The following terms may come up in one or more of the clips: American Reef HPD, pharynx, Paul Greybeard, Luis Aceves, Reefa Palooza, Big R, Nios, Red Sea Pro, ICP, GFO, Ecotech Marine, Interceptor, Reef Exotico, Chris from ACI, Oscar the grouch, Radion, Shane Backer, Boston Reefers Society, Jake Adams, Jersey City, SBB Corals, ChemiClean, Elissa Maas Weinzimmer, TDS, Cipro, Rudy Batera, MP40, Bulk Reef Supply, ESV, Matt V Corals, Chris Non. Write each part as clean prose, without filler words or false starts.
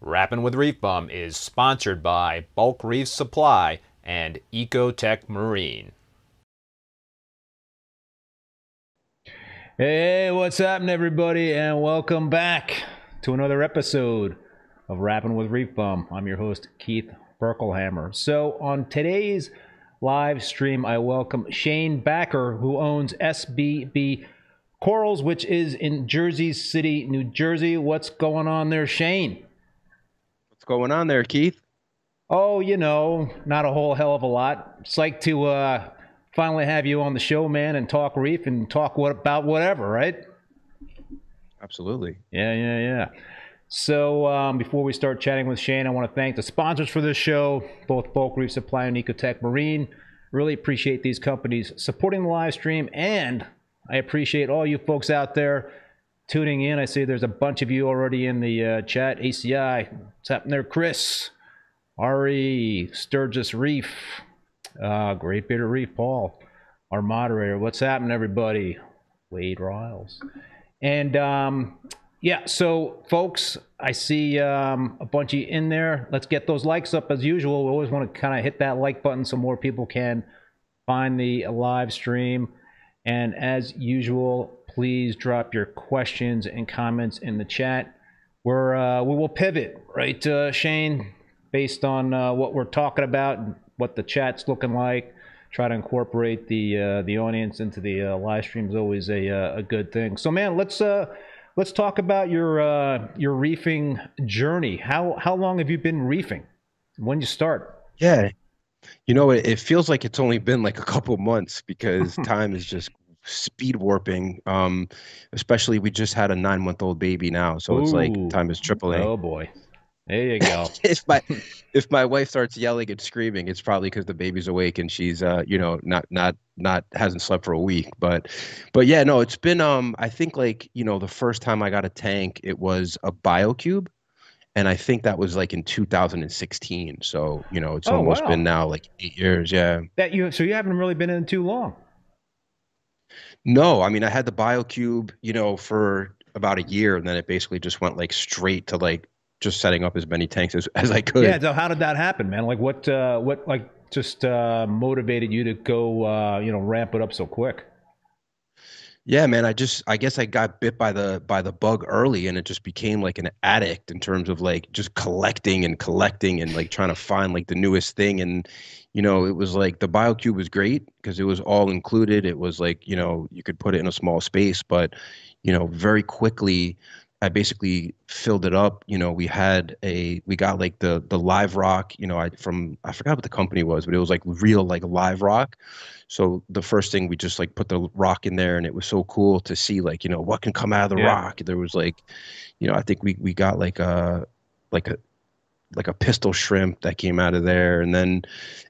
Rappin' with ReefBum is sponsored by Bulk Reef Supply and Ecotech Marine. Hey, what's happening, everybody, and welcome back to another episode of Rappin' with ReefBum. I'm your host, Keith Berkelhammer. So on today's live stream, I welcome Shane Backer, who owns SBB Corals, which is in Jersey City, New Jersey. What's going on there, Shane? Going on there, Keith? Oh, you know, not a whole hell of a lot. Psyched to finally have you on the show, man, and talk reef and talk about whatever, right? Absolutely. Yeah. So before we start chatting with Shane, I want to thank the sponsors for this show, both Bulk Reef Supply and Ecotech Marine. Really appreciate these companies supporting the live stream, and I appreciate all you folks out there tuning in. I see there's a bunch of you already in the chat. ACI, what's happening there? Chris, Ari, Sturgis Reef, Great Bearded Reef, Paul, our moderator. What's happening, everybody? Wade Riles. And yeah, so folks, I see a bunch of you in there. Let's get those likes up as usual. We always want to kind of hit that like button so more people can find the live stream. And as usual, please drop your questions and comments in the chat. We're we will pivot, right, Shane, based on what we're talking about and what the chat's looking like. Try to incorporate the audience into the live stream is always a good thing. So, man, let's talk about your reefing journey. How long have you been reefing? When did you start? Yeah, you know, it feels like it's only been like a couple months because time is just speed warping, especially we just had a 9-month-old baby now, so it's like time is tripling. Oh boy, there you go. if my wife starts yelling and screaming, it's probably because the baby's awake and she's you know, not hasn't slept for a week. But yeah, no, it's been I think, like, you know, the first time I got a tank, it was a BioCube, and I think that was like in 2016. So, you know, it's almost been now like 8 years. Yeah, that you haven't really been in too long. No, I mean, I had the BioCube, you know, for about a year, and then it basically just went like straight to like just setting up as many tanks as I could. Yeah. So how did that happen, man? Like what like just motivated you to go, you know, ramp it up so quick? Yeah, man, I guess I got bit by the bug early, and it just became like an addict in terms of like just collecting and like trying to find like the newest thing. And, you know, it was like the BioCube was great because it was all included. It was like, you know, you could put it in a small space, but, you know, very quickly I basically filled it up. You know, we got like the live rock, you know, I forgot what the company was, but it was like real, like live rock. So the first thing we just like put the rock in there, and it was so cool to see like, you know, what can come out of the rock. There was like, you know, I think we got like a pistol shrimp that came out of there. And then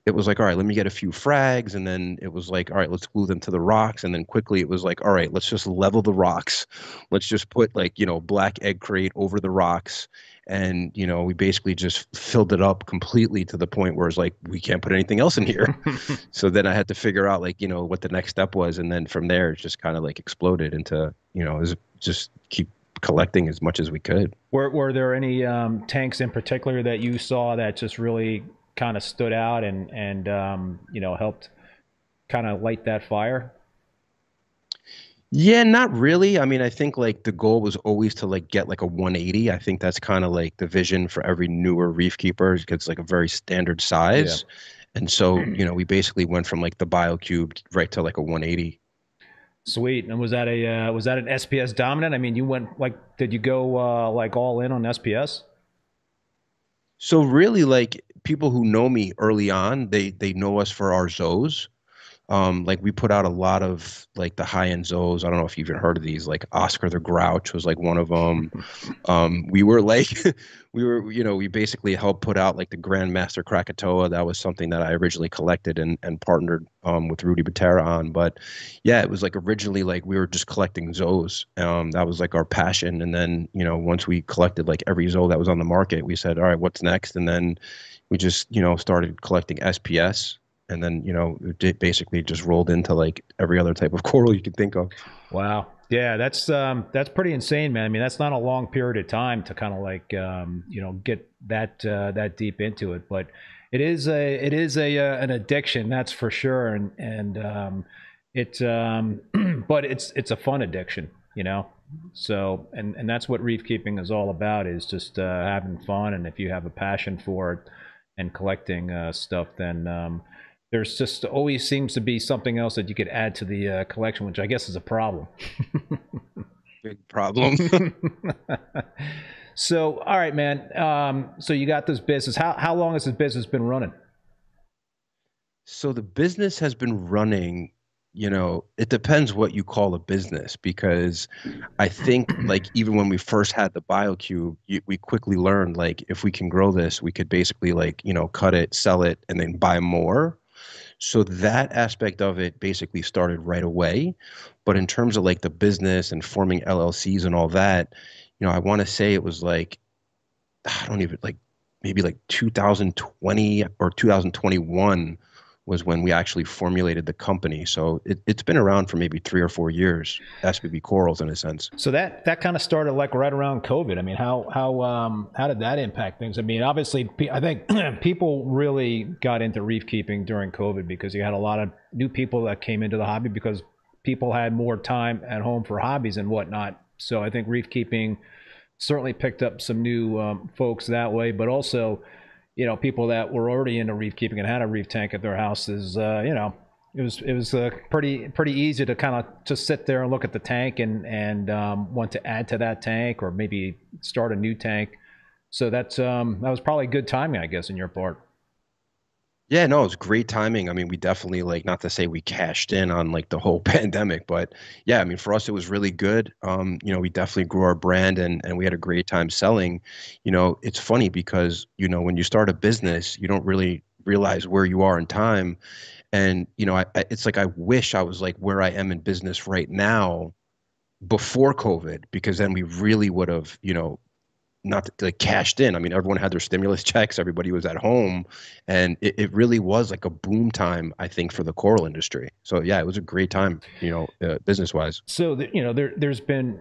it was like, all right, let me get a few frags. And then it was like, all right, let's glue them to the rocks. And then quickly it was like, all right, let's just level the rocks. Let's just put like, you know, black egg crate over the rocks. And, you know, we basically just filled it up completely to the point where it's like, we can't put anything else in here. So then I had to figure out like, you know, what the next step was. And then from there, it just kind of like exploded into, you know, just keep collecting as much as we could. Were there any tanks in particular that you saw that just really kind of stood out and you know, helped kind of light that fire? Yeah, not really. I mean, I think like the goal was always to like get like a 180. I think that's kind of like the vision for every newer reef keeper. It gets like a very standard size. Yeah. And so, you know, we basically went from like the BioCube right to like a 180. Sweet. And was that an SPS dominant? I mean, you went like, did you go like all in on SPS? So really, like people who know me early on, they know us for our zoos. Like we put out a lot of like the high end zoos. I don't know if you've even heard of these. Like Oscar the Grouch was like one of them. We were like, you know, we basically helped put out like the Grandmaster Krakatoa. That was something that I originally collected and partnered with Rudy Batera on. But yeah, it was like originally like we were just collecting zoos. That was like our passion. And then, you know, once we collected like every zoo that was on the market, we said, all right, what's next? And then we just, you know, started collecting SPS. And then, you know, it basically just rolled into like every other type of coral you could think of. Wow. Yeah, that's pretty insane, man. I mean, that's not a long period of time to kind of like, you know, get that that deep into it. But it is an addiction, that's for sure. But it's a fun addiction, you know. So and that's what reef keeping is all about, is just having fun. And if you have a passion for it and collecting stuff, then there's just always seems to be something else that you could add to the collection, which I guess is a problem. Big problem. So, all right, man. So you got this business. How long has this business been running? So the business has been running, you know, it depends what you call a business, because I think like even when we first had the BioCube, we quickly learned like if we can grow this, we could basically like, you know, cut it, sell it, and then buy more. So that aspect of it basically started right away. But in terms of like the business and forming LLCs and all that, you know, I want to say it was like, I don't even, like maybe like 2020 or 2021 was when we actually formulated the company. So it's been around for maybe 3 or 4 years, SBB Corals, in a sense. So that kind of started like right around COVID. I mean, how did that impact things? I mean, obviously, I think people really got into reef keeping during COVID because you had a lot of new people that came into the hobby because people had more time at home for hobbies and whatnot. So I think reef keeping certainly picked up some new folks that way, but also, you know, people that were already into reef keeping and had a reef tank at their houses, you know, it was pretty easy to kind of just sit there and look at the tank and want to add to that tank or maybe start a new tank. So that was probably good timing, I guess, in your part. Yeah, no, it was great timing. I mean, we definitely, like, not to say we cashed in on like the whole pandemic, but yeah, I mean, for us, it was really good. You know, we definitely grew our brand and we had a great time selling. You know, it's funny because, you know, when you start a business, you don't really realize where you are in time. And, you know, it's like I wish I was like where I am in business right now before COVID, because then we really would have, you know, not like cashed in. I mean, everyone had their stimulus checks. Everybody was at home, and it really was like a boom time, I think, for the coral industry. So yeah, it was a great time, you know, business wise. So you know, there's been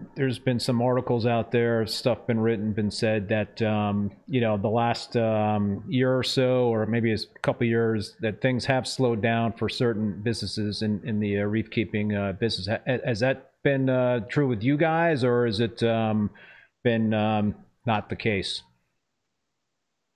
some articles out there, stuff been written, been said that you know, the last year or so, or maybe it's a couple of years, that things have slowed down for certain businesses in the reef keeping business. Has that been true with you guys, or has it been not the case?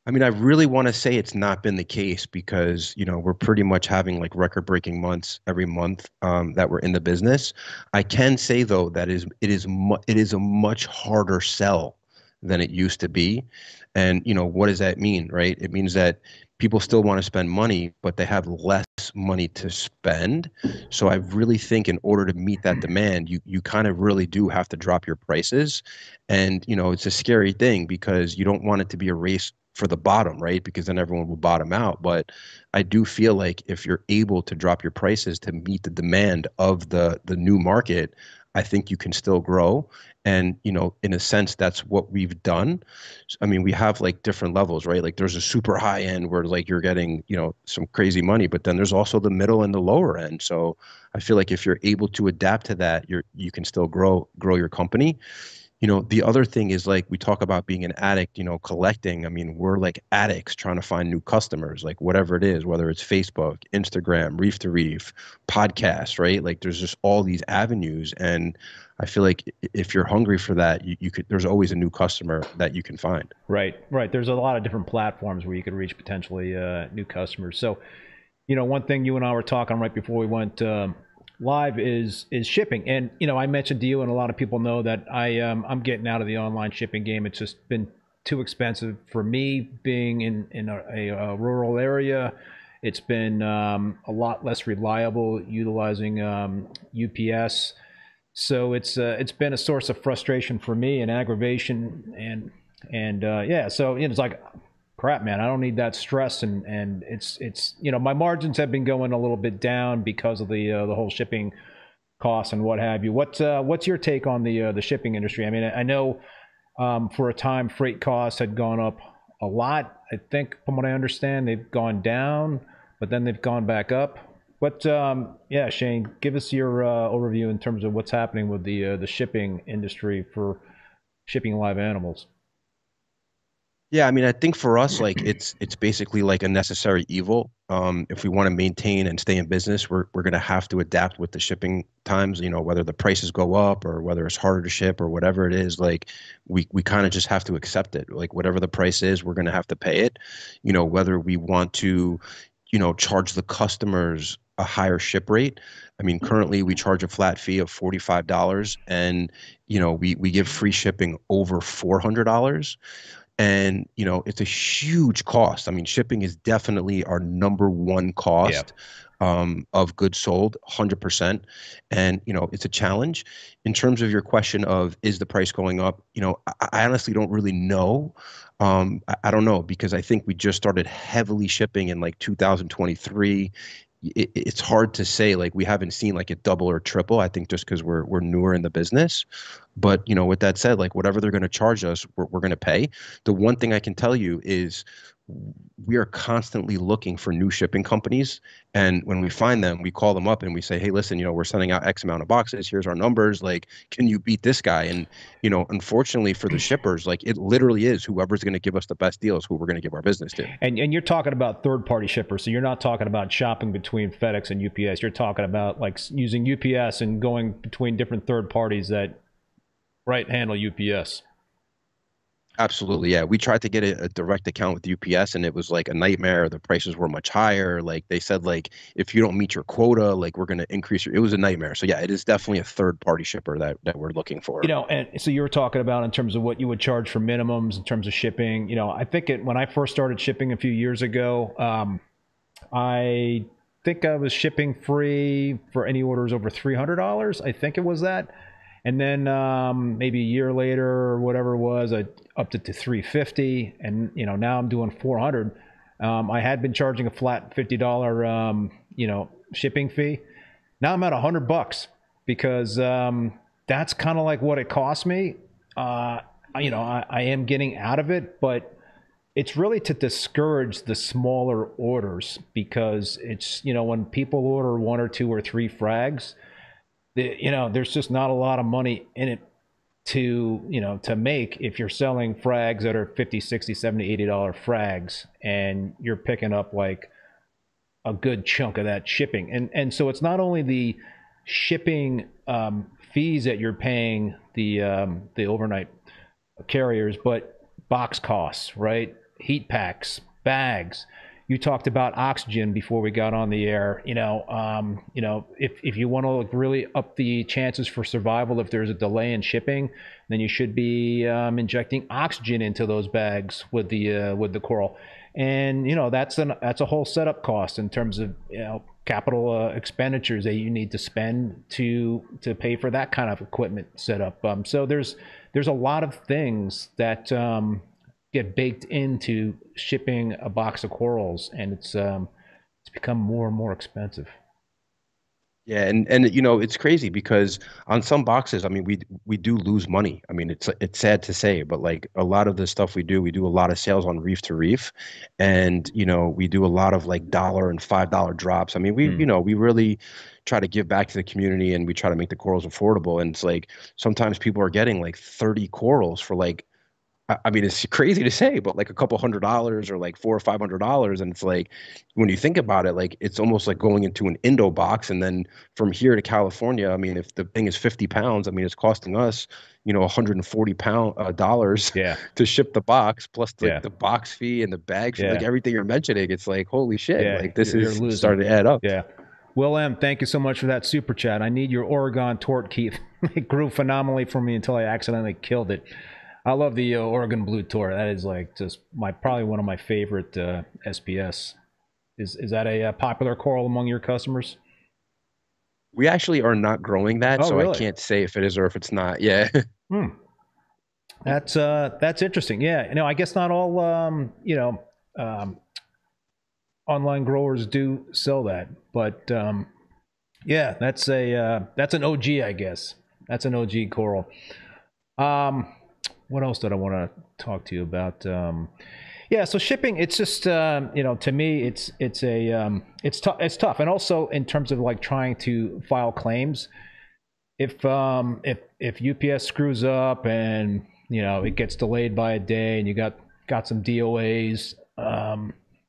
I mean, I really want to say it's not been the case because, you know, we're pretty much having like record-breaking months every month that we're in the business. I can say, though, that it is a much harder sell than it used to be. And, you know, what does that mean, right? It means that people still want to spend money, but they have less money to spend. So I really think in order to meet that demand, you kind of really do have to drop your prices. And, you know, it's a scary thing because you don't want it to be a race for the bottom, right? Because then everyone will bottom out. But I do feel like if you're able to drop your prices to meet the demand of the new market, I think you can still grow. And, you know, in a sense, that's what we've done. I mean, we have like different levels, right? Like there's a super high end where like you're getting, you know, some crazy money, but then there's also the middle and the lower end. So I feel like if you're able to adapt to that, you can still grow your company. You know, the other thing is like we talk about being an addict, you know, collecting. I mean, we're like addicts trying to find new customers, like whatever it is, whether it's Facebook, Instagram, Reef to Reef, podcasts, right? Like there's just all these avenues. And I feel like if you're hungry for that, you could, there's always a new customer that you can find. Right, right. There's a lot of different platforms where you could reach potentially new customers. So, you know, one thing you and I were talking right before we went live is shipping. And, you know, I mentioned to you, and a lot of people know that I'm getting out of the online shipping game. It's just been too expensive for me being in a rural area. It's been a lot less reliable utilizing UPS. So it's been a source of frustration for me and aggravation. And yeah, so it's like, crap, man, I don't need that stress. And it's, you know, my margins have been going a little bit down because of the whole shipping costs and what have you. What's your take on the shipping industry? I mean, I know for a time freight costs had gone up a lot. I think from what I understand, they've gone down, but then they've gone back up. But yeah, Shane, give us your overview in terms of what's happening with the shipping industry for shipping live animals. Yeah, I mean, I think for us, like it's basically like a necessary evil. If we want to maintain and stay in business, we're going to have to adapt with the shipping times, you know, whether the prices go up or whether it's harder to ship or whatever it is, like we kind of just have to accept it. Like whatever the price is, we're going to have to pay it, you know, whether we want to, you know, charge the customers a higher ship rate. I mean, currently we charge a flat fee of $45 and, you know, we give free shipping over $400. And, you know, it's a huge cost. I mean, shipping is definitely our number one cost of goods sold, 100%. And, you know, it's a challenge. In terms of your question of, is the price going up? You know, I honestly don't really know. I don't know, because I think we just started heavily shipping in like 2023. It's hard to say, like we haven't seen like a double or triple, I think just because we're newer in the business. But, you know, with that said, like whatever they're going to charge us, we're going to pay. The one thing I can tell you is we are constantly looking for new shipping companies. And when we find them, we call them up and we say, hey, listen, you know, we're sending out X amount of boxes. Here's our numbers. Like, can you beat this guy? And, you know, unfortunately for the shippers, like it literally is whoever's going to give us the best deals, who we're going to give our business to. And you're talking about third party shippers. So you're not talking about shopping between FedEx and UPS. You're talking about like using UPS and going between different third parties that handle UPS. Absolutely, yeah. We tried to get a direct account with UPS, and it was like a nightmare. The prices were much higher. Like they said, like if you don't meet your quota, like we're going to increase your. It was a nightmare. So yeah, it is definitely a third-party shipper that we're looking for. You know, and so you were talking about in terms of what you would charge for minimums in terms of shipping. You know, I think when I first started shipping a few years ago, I think I was shipping free for any orders over $300. I think it was that. And then maybe a year later or whatever it was, I upped it to $350, and you know, now I'm doing $400. I had been charging a flat $50 you know, shipping fee. Now I'm at $100 because that's kind of like what it cost me. You know, I am getting out of it, but it's really to discourage the smaller orders, because it's, you know, when people order one or two or three frags, you know, there's just not a lot of money in it to, you know, to make if you're selling frags that are $50, $60, $70, $80 frags, and you're picking up like a good chunk of that shipping. And so it's not only the shipping fees that you're paying the overnight carriers, but box costs, right? Heat packs, bags. You talked about oxygen before we got on the air. You know, if you want to really up the chances for survival, if there's a delay in shipping, then you should be injecting oxygen into those bags with the coral. And you know, that's a whole setup cost in terms of, you know, capital expenditures that you need to spend to pay for that kind of equipment setup. So there's a lot of things that get baked into shipping a box of corals, and it's become more and more expensive. Yeah, and you know, it's crazy because on some boxes, I mean, we do lose money. I mean, it's sad to say, but like a lot of the stuff we do a lot of sales on Reef to Reef, and you know, we do a lot of like $1 and $5 drops. I mean, we you know, we really try to give back to the community, and we try to make the corals affordable. And it's like sometimes people are getting like 30 corals for like, I mean, it's crazy to say, but like a couple $100 or like $400 or $500. And it's like, when you think about it, like it's almost like going into an Indo box. And then from here to California, I mean, if the thing is 50 pounds, I mean, it's costing us, you know, $140 yeah, to ship the box, plus the, yeah, the box fee and the bag fee, yeah, like everything you're mentioning. It's like, holy shit, yeah, like this is starting to add up. Yeah. Will M, thank you so much for that super chat. I need your Oregon tort, Keith. It grew phenomenally for me until I accidentally killed it. I love the Oregon Blue Tor. That is like just my, probably one of my favorite SPS. Is that a popular coral among your customers? We actually are not growing that, oh, so really? I can't say if it is or if it's not. Yeah. Hmm. That's interesting. Yeah. You know, I guess not all you know, online growers do sell that, but yeah, that's an OG, I guess. That's an OG coral. What else did I want to talk to you about? Yeah, so shipping, it's just, you know, to me, it's tough. And also in terms of like trying to file claims, if UPS screws up and, you know, it gets delayed by a day and you got some DOAs,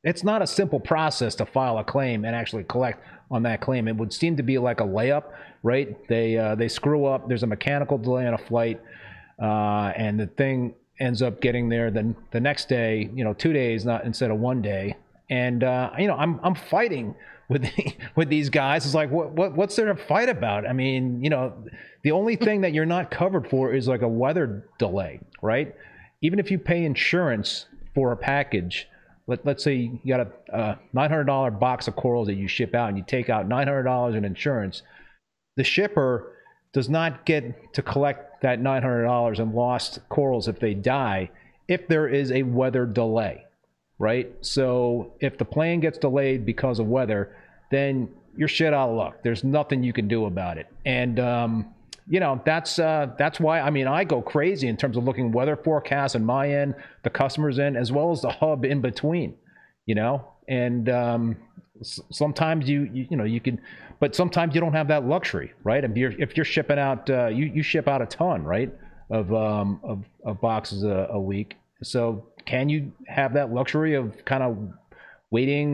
it's not a simple process to file a claim and actually collect on that claim. It would seem to be like a layup, right? They screw up, there's a mechanical delay on a flight, and the thing ends up getting there then the next day, you know, 2 days, not instead of 1 day. And you know, I'm fighting with these guys. It's like, what's there to fight about? I mean, you know, the only thing that you're not covered for is like a weather delay, right? Even if you pay insurance for a package, let's say you got a $900 box of corals that you ship out, and you take out $900 in insurance, the shipper does not get to collect that $900 and lost corals if they die, if there is a weather delay, right? So if the plane gets delayed because of weather, then you're shit out of luck. There's nothing you can do about it. And you know, that's why, I mean, I go crazy in terms of looking weather forecasts on my end, the customer's end, as well as the hub in between, you know? And sometimes you know you can, but sometimes you don't have that luxury, right? If you're shipping out, you ship out a ton, right, of boxes a week. So can you have that luxury of kind of waiting,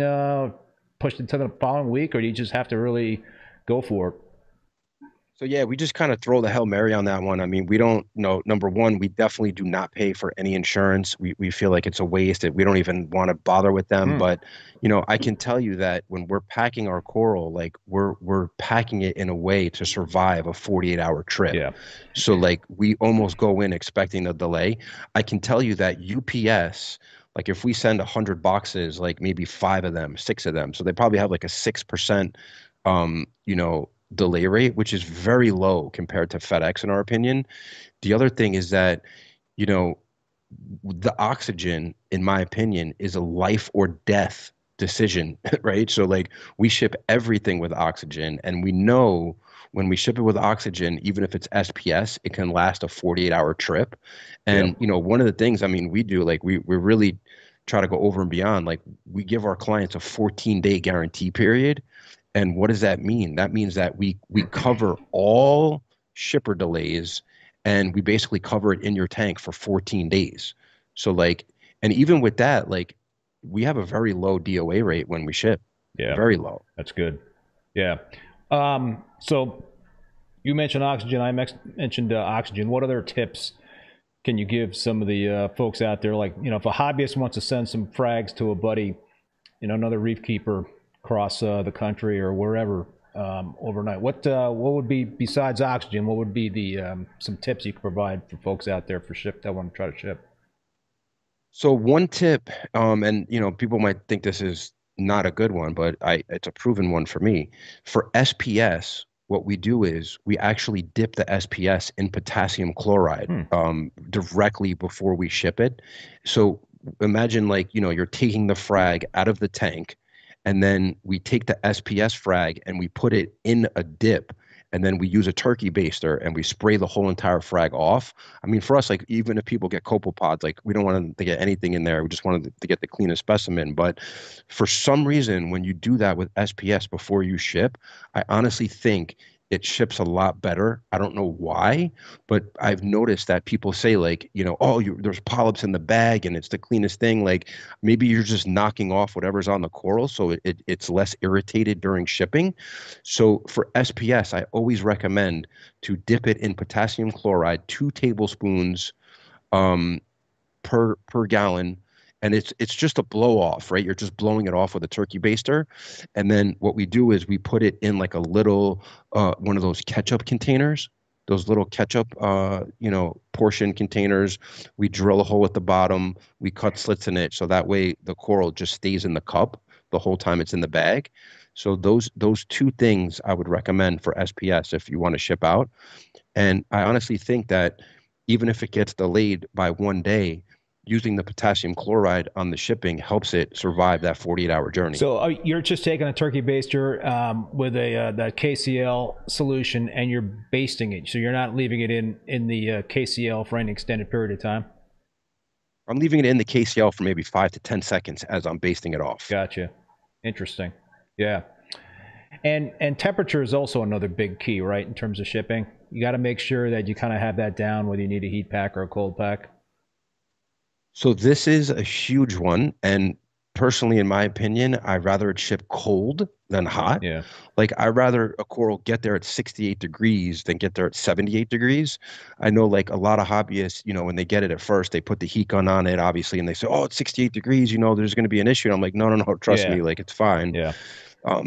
pushed into the following week, or do you just have to really go for it? So yeah, we just kind of throw the Hail Mary on that one. I mean, we don't, you know, number one, we definitely do not pay for any insurance. We feel like it's a waste. We don't even want to bother with them. But, you know, I can tell you that when we're packing our coral, like we're packing it in a way to survive a 48-hour trip. Yeah. So like we almost go in expecting a delay. I can tell you that UPS, like if we send 100 boxes, like maybe 5 of them, 6 of them. So they probably have like a 6%, you know, delay rate, which is very low compared to FedEx, in our opinion. The other thing is that, you know, the oxygen, in my opinion, is a life or death decision, right? So like we ship everything with oxygen, and we know when we ship it with oxygen, even if it's SPS, it can last a 48-hour trip. And, yeah, you know, one of the things, I mean, we do, like we really try to go over and beyond. Like we give our clients a 14-day guarantee period. And what does that mean? That means that we cover all shipper delays, and we basically cover it in your tank for 14 days. So like, and even with that, like we have a very low DOA rate when we ship. Yeah. Very low. That's good. Yeah. So You mentioned oxygen. I mentioned oxygen. What other tips can you give some of the folks out there? Like, you know, if a hobbyist wants to send some frags to a buddy, you know, another reef keeper across the country or wherever overnight, what would be, besides oxygen, what would be the some tips you could provide for folks out there for ship that want to try to ship? So one tip, and you know, people might think this is not a good one, but it's a proven one for me. For SPS, what we do is we actually dip the SPS in potassium chloride directly before we ship it. So imagine, like, you know, you're taking the frag out of the tank, and then we take the SPS frag and we put it in a dip, and then we use a turkey baster and we spray the whole entire frag off. I mean, for us, like, even if people get copepods, like, we don't want them to get anything in there. We just wanted to get the cleanest specimen. But for some reason, when you do that with SPS before you ship, I honestly think it ships a lot better. I don't know why, but I've noticed that people say, like, you know, oh, there's polyps in the bag and it's the cleanest thing. Like, maybe you're just knocking off whatever's on the coral, so it's less irritated during shipping. So for SPS, I always recommend to dip it in potassium chloride, 2 tablespoons per gallon. And it's just a blow off, right? You're just blowing it off with a turkey baster. And then what we do is we put it in like a little, one of those ketchup containers, those little ketchup, you know, portion containers. We drill a hole at the bottom. We cut slits in it, so that way the coral just stays in the cup the whole time it's in the bag. So those two things I would recommend for SPS if you want to ship out. And I honestly think that even if it gets delayed by one day, using the potassium chloride on the shipping helps it survive that 48-hour journey. So you're just taking a turkey baster with a that KCl solution, and you're basting it. So you're not leaving it in the KCl for any extended period of time? I'm leaving it in the KCl for maybe 5 to 10 seconds as I'm basting it off. Gotcha. Interesting. Yeah. And temperature is also another big key, right, in terms of shipping? You got to make sure that you kind of have that down, whether you need a heat pack or a cold pack. So this is a huge one, and personally, in my opinion, I'd rather it ship cold than hot. Yeah. Like, I'd rather a coral get there at 68 degrees than get there at 78 degrees. I know, like, a lot of hobbyists, you know, when they get it at first, they put the heat gun on it, obviously, and they say, oh, it's 68 degrees, you know, there's going to be an issue. And I'm like, no, trust me, like, it's fine. Yeah.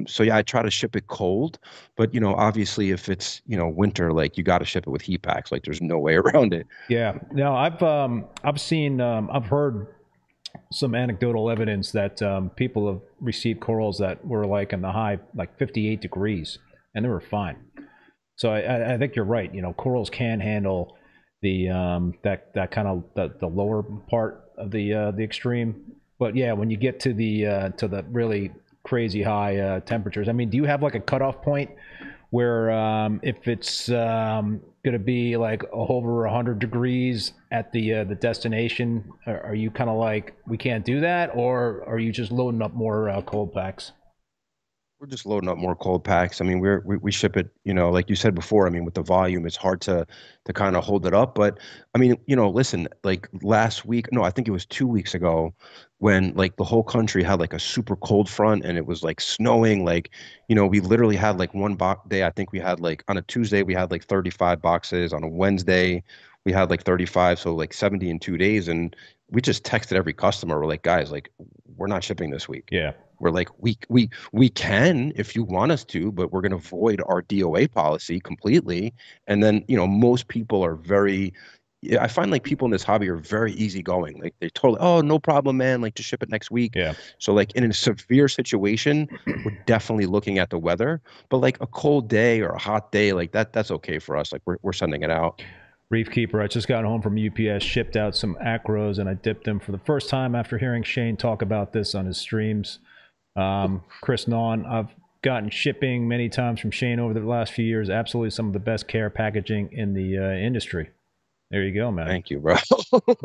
So yeah, I try to ship it cold, but, you know, obviously if it's, you know, winter, like, you got to ship it with heat packs, like, there's no way around it. Yeah. No, I've seen, I've heard some anecdotal evidence that, people have received corals that were like in the high, like 58 degrees, and they were fine. So I think you're right. You know, corals can handle the, that kind of the lower part of the extreme. But yeah, when you get to the really crazy high temperatures. I mean, do you have like a cutoff point where if it's going to be like over 100 degrees at the destination, are you kind of like, we can't do that, or are you just loading up more cold packs? We're just loading up more cold packs. I mean, we ship it, you know, like you said before, I mean, with the volume, it's hard to kind of hold it up. But I mean, you know, listen, like last week, no, I think it was 2 weeks ago when like the whole country had like a super cold front and it was like snowing. Like, you know, we literally had like one box day. I think we had like on a Tuesday, we had like 35 boxes. On a Wednesday, we had like 35. So like 70 in 2 days. And we just texted every customer. We're like, guys, like, we're not shipping this week. Yeah. We're like, we can if you want us to, but we're going to void our DOA policy completely. And then, you know, most people are very, I find like people in this hobby are very easygoing. Like they totally, oh, no problem, man. Like just ship it next week. Yeah. So like in a severe situation, we're definitely looking at the weather, but like a cold day or a hot day, like that's okay for us. Like we're sending it out. Reef Keeper, I just got home from UPS, shipped out some acros, and I dipped them for the first time after hearing Shane talk about this on his streams. Chris Non, I've gotten shipping many times from Shane over the last few years. Absolutely some of the best care packaging in the industry. There you go, man. Thank you, bro.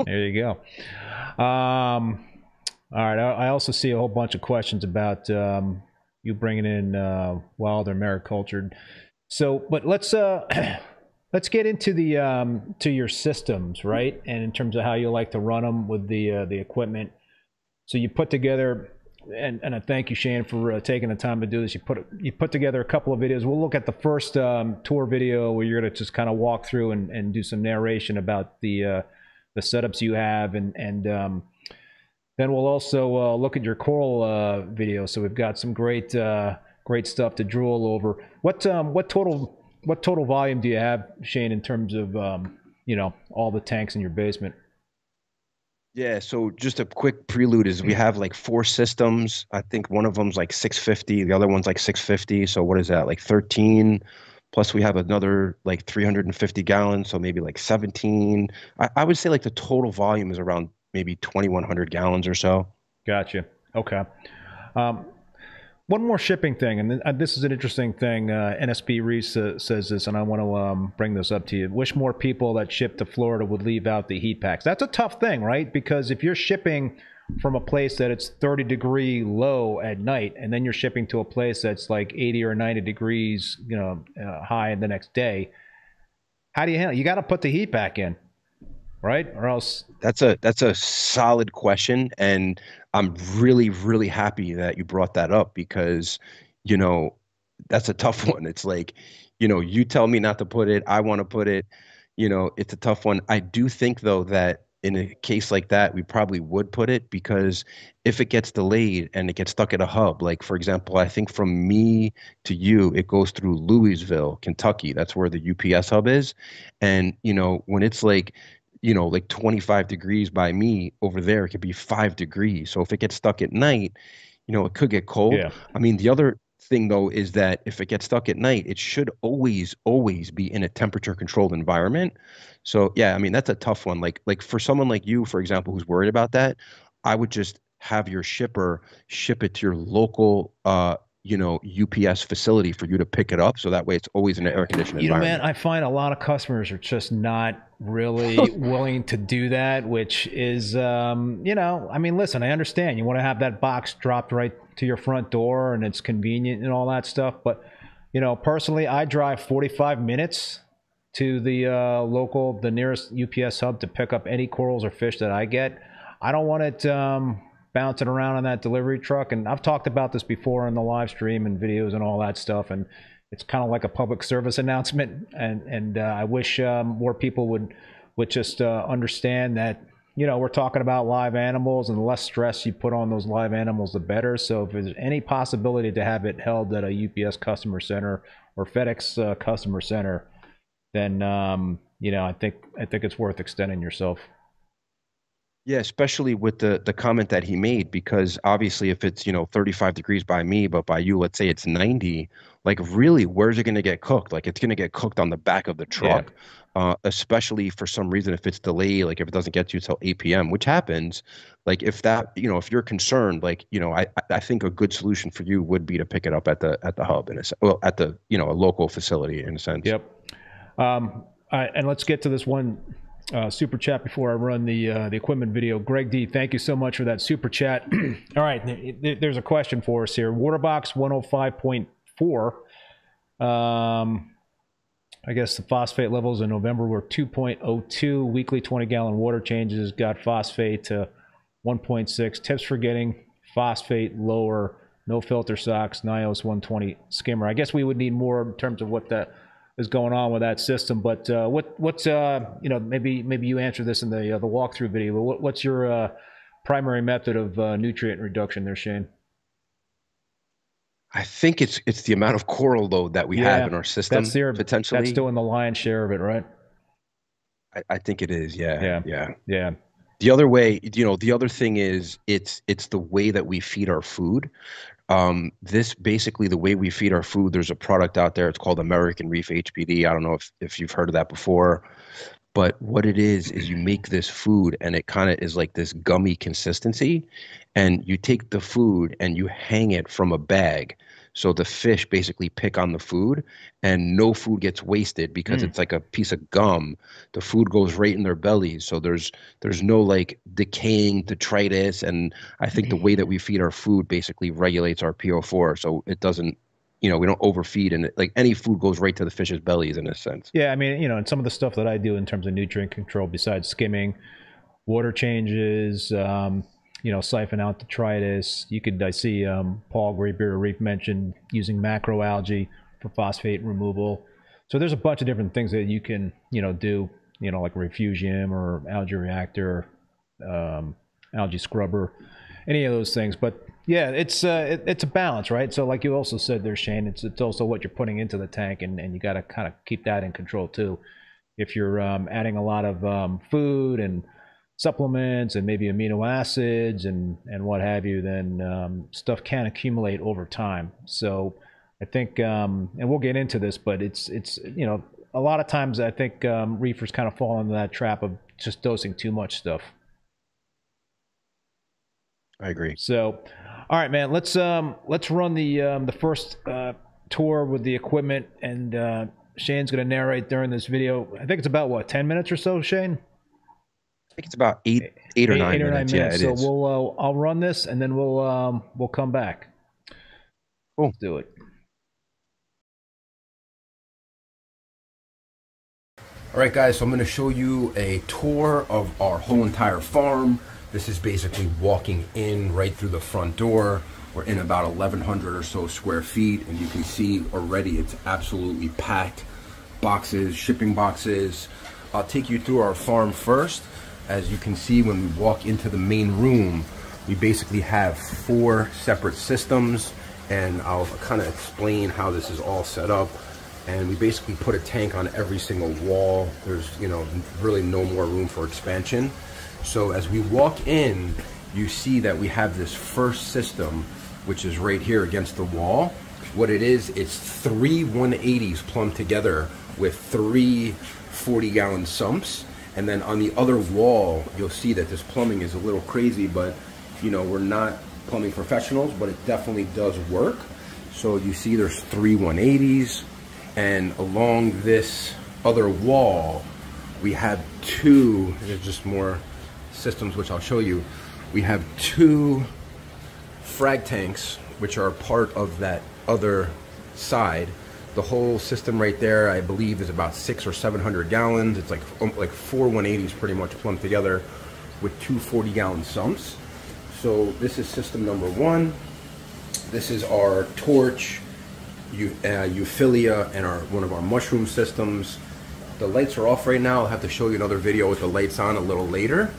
There you go. All right. I also see a whole bunch of questions about you bringing in wild or maricultured. So, but let's get into the to your systems, right? And in terms of how you like to run them with the equipment. So you put together And I thank you, Shane, for taking the time to do this. You put together a couple of videos. We'll look at the first tour video where you're going to just kind of walk through and do some narration about the setups you have, and then we'll also look at your coral video. So we've got some great great stuff to drool over. What total volume do you have, Shane, in terms of you know, all the tanks in your basement? Yeah, so just a quick prelude is we have like 4 systems. I think one of them's like 650, the other one's like 650. So what is that, like 13? Plus we have another like 350 gallons, so maybe like 17. I would say like the total volume is around maybe 2,100 gallons or so. Gotcha. Okay. One more shipping thing, and this is an interesting thing. NSP Reese says this, and I want to bring this up to you. Wish more people that ship to Florida would leave out the heat packs. That's a tough thing, right? Because if you're shipping from a place that it's 30-degree low at night, and then you're shipping to a place that's like 80 or 90 degrees, you know, high the next day, how do you handle it? You got to put the heat pack in, right? Or else. That's a solid question, and I'm really, really happy that you brought that up, because, you know, that's a tough one. It's like, you know, you tell me not to put it, I want to put it, you know, it's a tough one. I do think though that in a case like that, we probably would put it, because if it gets delayed and it gets stuck at a hub, like for example, I think from me to you, it goes through Louisville, Kentucky. That's where the UPS hub is. And, you know, when it's like, you know, like 25 degrees by me over there, it could be 5 degrees. So if it gets stuck at night, you know, it could get cold. Yeah. I mean, the other thing though, is that if it gets stuck at night, it should always, always be in a temperature controlled environment. So yeah, I mean, that's a tough one. Like for someone like you, for example, who's worried about that, I would just have your shipper ship it to your local, you know, UPS facility for you to pick it up. So that way it's always in an air conditioned environment. Man, I find a lot of customers are just not really willing to do that, which is, you know, I mean, listen, I understand you want to have that box dropped right to your front door and it's convenient and all that stuff. But, you know, personally, I drive 45 minutes to the nearest UPS hub to pick up any corals or fish that I get. I don't want it, bouncing around on that delivery truck. And I've talked about this before in the live stream and videos and all that stuff, and it's kind of like a public service announcement, and I wish more people would just understand that, you know, we're talking about live animals, and the less stress you put on those live animals, the better. So if there's any possibility to have it held at a UPS customer center or FedEx customer center, then you know, I think it's worth extending yourself. Yeah, especially with the comment that he made, because obviously if it's, you know, 35 degrees by me, but by you, let's say it's 90, like really, where's it going to get cooked? Like it's going to get cooked on the back of the truck, yeah. Especially for some reason, if it's delayed, like if it doesn't get to you till 8 p.m., which happens, like if that, you know, if you're concerned, like, you know, I think a good solution for you would be to pick it up at the hub, in a, well, at the, you know, a local facility in a sense. Yep. All right, and let's get to this one. Super chat before I run the equipment video. Greg D, thank you so much for that super chat. All right, there's a question for us here. Waterbox 105.4. I guess the phosphate levels in November were 2.02. Weekly 20-gallon water changes got phosphate to 1.6. Tips for getting phosphate lower. No filter socks, Nios 120 skimmer. I guess we would need more in terms of what that is going on with that system, but what's you know, maybe you answer this in the walkthrough video, but what's your primary method of nutrient reduction there, Shane? I think it's the amount of coral load that we have in our system. That's potentially that's doing the lion's share of it, right? I think it is. Yeah. The other way, you know, the other thing is it's the way that we feed our food. This basically the way we feed our food, there's a product out there, it's called American Reef HPD. I don't know if you've heard of that before, but what it is you make this food and it kind of is like this gummy consistency, and you take the food and you hang it from a bag. So the fish basically pick on the food and no food gets wasted because it's like a piece of gum. The food goes right in their bellies. So there's no like decaying detritus. And I think the way that we feed our food basically regulates our PO4. So it doesn't, you know, we don't overfeed, and like any food goes right to the fish's bellies in a sense. Yeah. I mean, you know, and some of the stuff that I do in terms of nutrient control, besides skimming, water changes, you know, siphon out the detritus. You could, I see Paul Greybeard of Reef mentioned using macroalgae for phosphate removal. So there's a bunch of different things that you can, you know, do, you know, like refugium or algae reactor, algae scrubber, any of those things. But yeah, it's a balance, right? So like you also said there, Shane, it's also what you're putting into the tank, and you got to kind of keep that in control too. If you're adding a lot of food and supplements and maybe amino acids and what have you, then stuff can accumulate over time. So I think, and we'll get into this, but it's you know, a lot of times I think reefers kind of fall into that trap of just dosing too much stuff. I agree. So, all right, man, let's run the first tour with the equipment, and Shane's going to narrate during this video. I think it's about what, 10 minutes or so, Shane? I think it's about eight or nine minutes. Yeah, it is. So we'll I'll run this and then we'll come back. Cool. Let's do it. All right, guys, so I'm going to show you a tour of our whole entire farm. This is basically walking in right through the front door. We're in about 1,100 or so square feet, and you can see already it's absolutely packed. Boxes, shipping boxes. I'll take you through our farm first. As you can see, when we walk into the main room, we basically have four separate systems, and I'll kind of explain how this is all set up. And we basically put a tank on every single wall. There's, you know, really no more room for expansion. So as we walk in, you see that we have this first system, which is right here against the wall. What it is, it's three 180s plumbed together with three 40-gallon sumps. And then on the other wall, you'll see that this plumbing is a little crazy, but, you know, we're not plumbing professionals, but it definitely does work. So you see there's three 180s, and along this other wall, we have two, there's just more systems which I'll show you. We have two frag tanks, which are part of that other side. The whole system right there, I believe, is about 600 or 700 gallons. It's like four 180s pretty much plumbed together with two 40-gallon sumps. So this is system number one. This is our torch, euphilia, and one of our mushroom systems. The lights are off right now. I'll have to show you another video with the lights on a little later.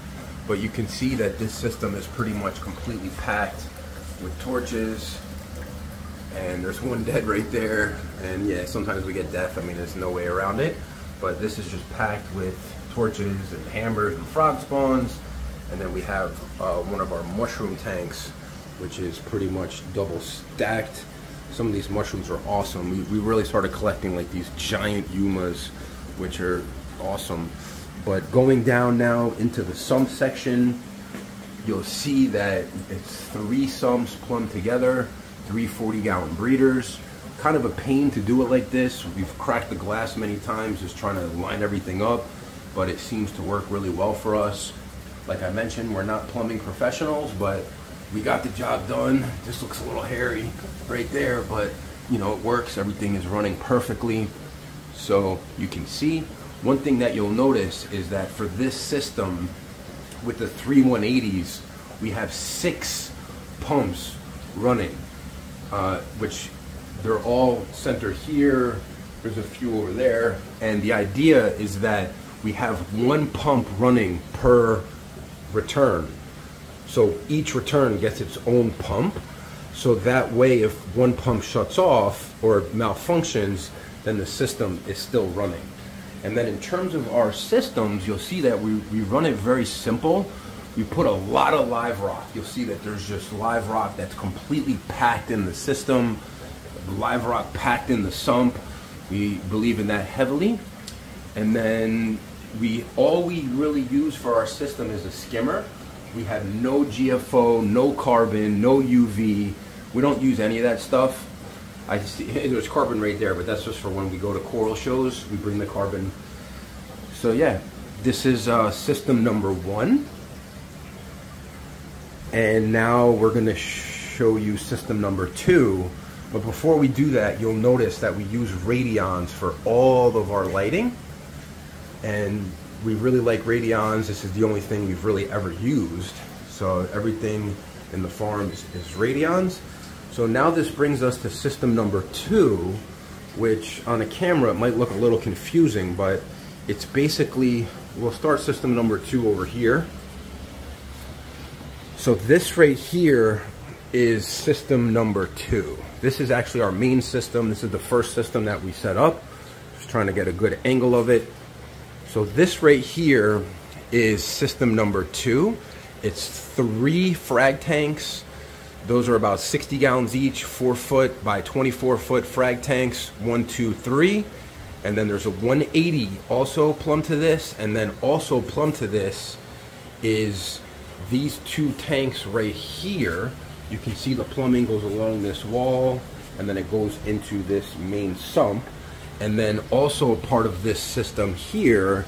But you can see that this system is pretty much completely packed with torches. And there's one dead right there. And yeah, sometimes we get death. I mean, there's no way around it. But this is just packed with torches and hammers and frog spawns. And then we have one of our mushroom tanks, which is pretty much double stacked. Some of these mushrooms are awesome. We really started collecting like these giant yumas, which are awesome. But going down now into the sump section, you'll see that it's three sumps plumbed together, three 40-gallon breeders. Kind of a pain to do it like this. We've cracked the glass many times just trying to line everything up, but it seems to work really well for us. Like I mentioned, we're not plumbing professionals, but we got the job done. This looks a little hairy right there, but you know, it works. Everything is running perfectly. So you can see, one thing that you'll notice is that for this system with the three 180s, we have six pumps running, which they're all centered here. There's a few over there. And the idea is that we have one pump running per return. So each return gets its own pump. So that way, if one pump shuts off or malfunctions, then the system is still running. And then in terms of our systems, you'll see that we run it very simple. We put a lot of live rock. You'll see that there's just live rock that's completely packed in the system, live rock packed in the sump. We believe in that heavily. And then all we really use for our system is a skimmer. We have no GFO, no carbon, no UV. We don't use any of that stuff. I see there's carbon right there, but that's just for when we go to coral shows, we bring the carbon. So yeah, this is system number one. And now we're gonna show you system number two. But before we do that, you'll notice that we use Radions for all of our lighting. And we really like Radions. This is the only thing we've really ever used. So everything in the farm is Radions. So now this brings us to system number 2, which on a camera it might look a little confusing, but it's basically, we'll start system number 2 over here. So this right here is system number 2. This is actually our main system. This is the first system that we set up. Just trying to get a good angle of it. So this right here is system number 2. It's 3 frag tanks. Those are about 60 gallons each, 4 foot by 24 foot frag tanks, 1, 2, 3. And then there's a 180 also plumbed to this. And then also plumbed to this is these 2 tanks right here. You can see the plumbing goes along this wall and then it goes into this main sump. And then also part of this system here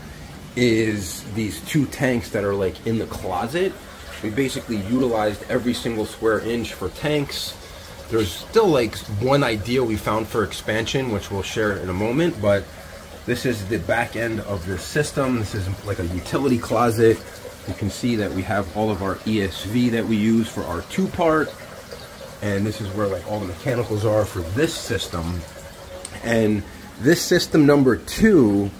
is these 2 tanks that are like in the closet. We basically utilized every single square inch for tanks. There's still like one idea we found for expansion, which we'll share in a moment, but this is the back end of this system. This is like a utility closet. You can see that we have all of our ESV that we use for our 2-part, and this is where like all the mechanicals are for this system. And this system number 2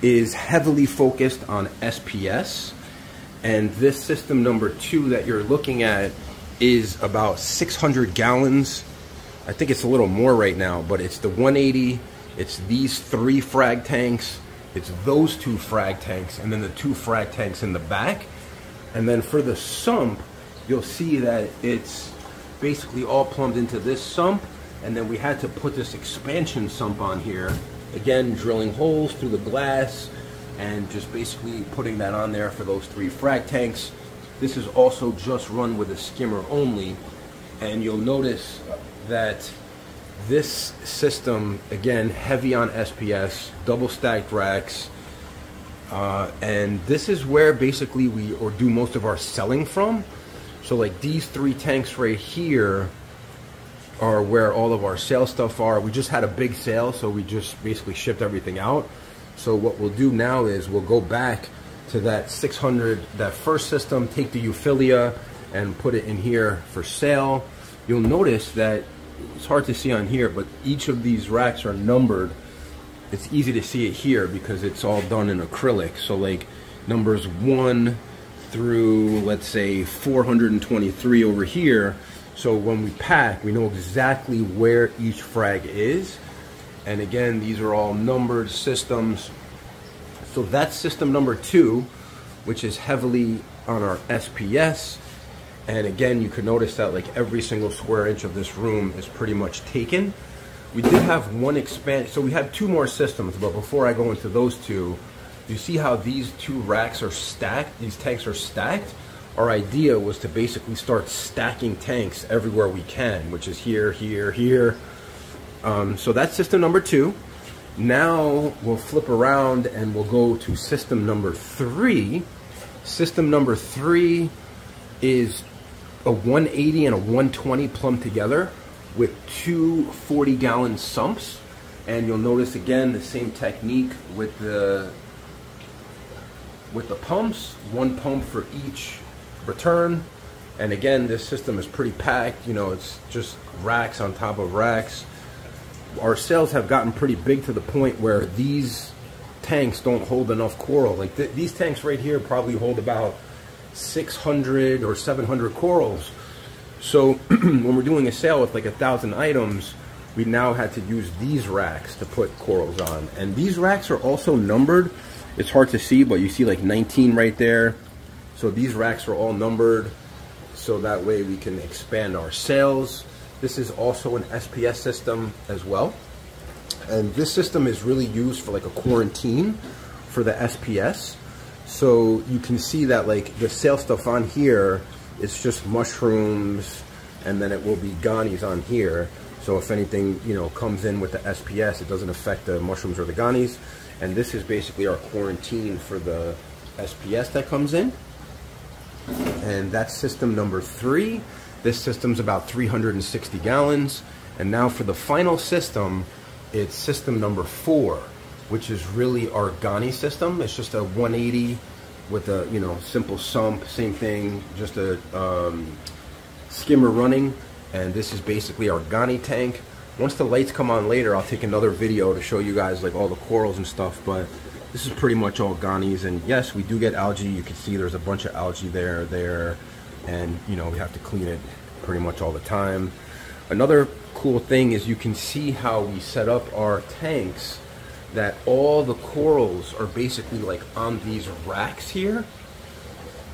is heavily focused on SPS, and this system number 2 that you're looking at is about 600 gallons. I think it's a little more right now, but it's the 180, it's these 3 frag tanks, it's those 2 frag tanks, and then the 2 frag tanks in the back. And then for the sump, you'll see that it's basically all plumbed into this sump, and then we had to put this expansion sump on here. Again, drilling holes through the glass and just basically putting that on there for those 3 frag tanks. This is also just run with a skimmer only. And you'll notice that this system, again, heavy on SPS, double stacked racks. And this is where basically we do most of our selling from. So like these 3 tanks right here are where all of our sale stuff are. We just had a big sale, so we just basically shipped everything out. So what we'll do now is we'll go back to that 600, that first system, take the euphilia and put it in here for sale. You'll notice that it's hard to see on here, but each of these racks are numbered. It's easy to see it here because it's all done in acrylic. So like numbers 1 through, let's say, 423 over here. So when we pack, we know exactly where each frag is. And again, these are all numbered systems. So that's system number 2, which is heavily on our SPS. And again, you could notice that like every single square inch of this room is pretty much taken. We did have one expansion, so we have 2 more systems, but before I go into those 2, you see how these 2 racks are stacked, these tanks are stacked. Our idea was to basically start stacking tanks everywhere we can, which is here, here, here. So that's system number 2. Now we'll flip around and we'll go to system number 3. System number 3 is a 180 and a 120 plumbed together with 2 40-gallon sumps. And you'll notice again the same technique with the pumps, 1 pump for each return. And again, this system is pretty packed. You know, it's just racks on top of racks. Our sales have gotten pretty big to the point where these tanks don't hold enough coral. Like these tanks right here probably hold about 600 or 700 corals. So when we're doing a sale with like 1,000 items, we now had to use these racks to put corals on. And these racks are also numbered. It's hard to see, but you see like 19 right there. So these racks are all numbered, so that way we can expand our sales. This is also an SPS system as well. And this system is really used for like a quarantine for the SPS. So you can see that like the sale stuff on here, it's just mushrooms, and then it will be gonies on here. So if anything, you know, comes in with the SPS, it doesn't affect the mushrooms or the gonies. And this is basically our quarantine for the SPS that comes in. And that's system number 3. This system's about 360 gallons. And now for the final system, it's system number 4, which is really our goni system. It's just a 180 with a, you know, simple sump, same thing, just a skimmer running. And this is basically our Ghani tank. Once the lights come on later, I'll take another video to show you guys like all the corals and stuff, but this is pretty much all Ghanis. And yes, we do get algae. You can see there's a bunch of algae there, and you know, we have to clean it pretty much all the time. Another cool thing is you can see how we set up our tanks, that all the corals are basically like on these racks here.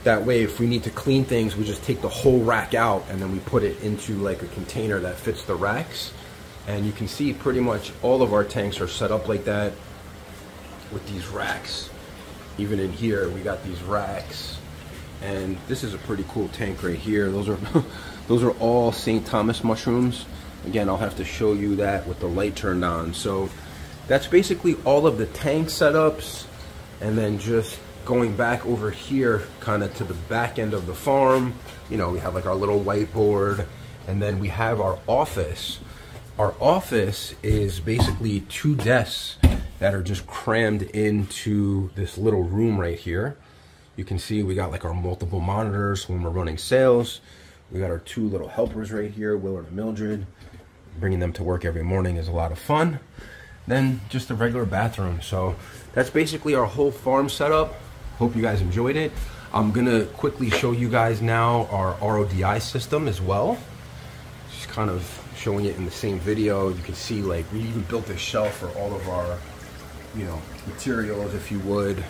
That way, if we need to clean things, we just take the whole rack out and then we put it into like a container that fits the racks. And you can see pretty much all of our tanks are set up like that with these racks. Even in here, we got these racks. And this is a pretty cool tank right here. Those are those are all St. Thomas mushrooms. Again, I'll have to show you that with the light turned on. So that's basically all of the tank setups. And then just going back over here kind of to the back end of the farm, you know, we have like our little whiteboard, and then we have our office. Our office is basically two desks that are just crammed into this little room right here. You can see we got like our multiple monitors when we're running sales. We got our two little helpers right here, Willard and Mildred. Bringing them to work every morning is a lot of fun. Then just the regular bathroom. So that's basically our whole farm setup. Hope you guys enjoyed it. I'm gonna quickly show you guys now our RODI system as well. Just kind of showing it in the same video. You can see like we even built a shelf for all of our, you know, materials, if you would.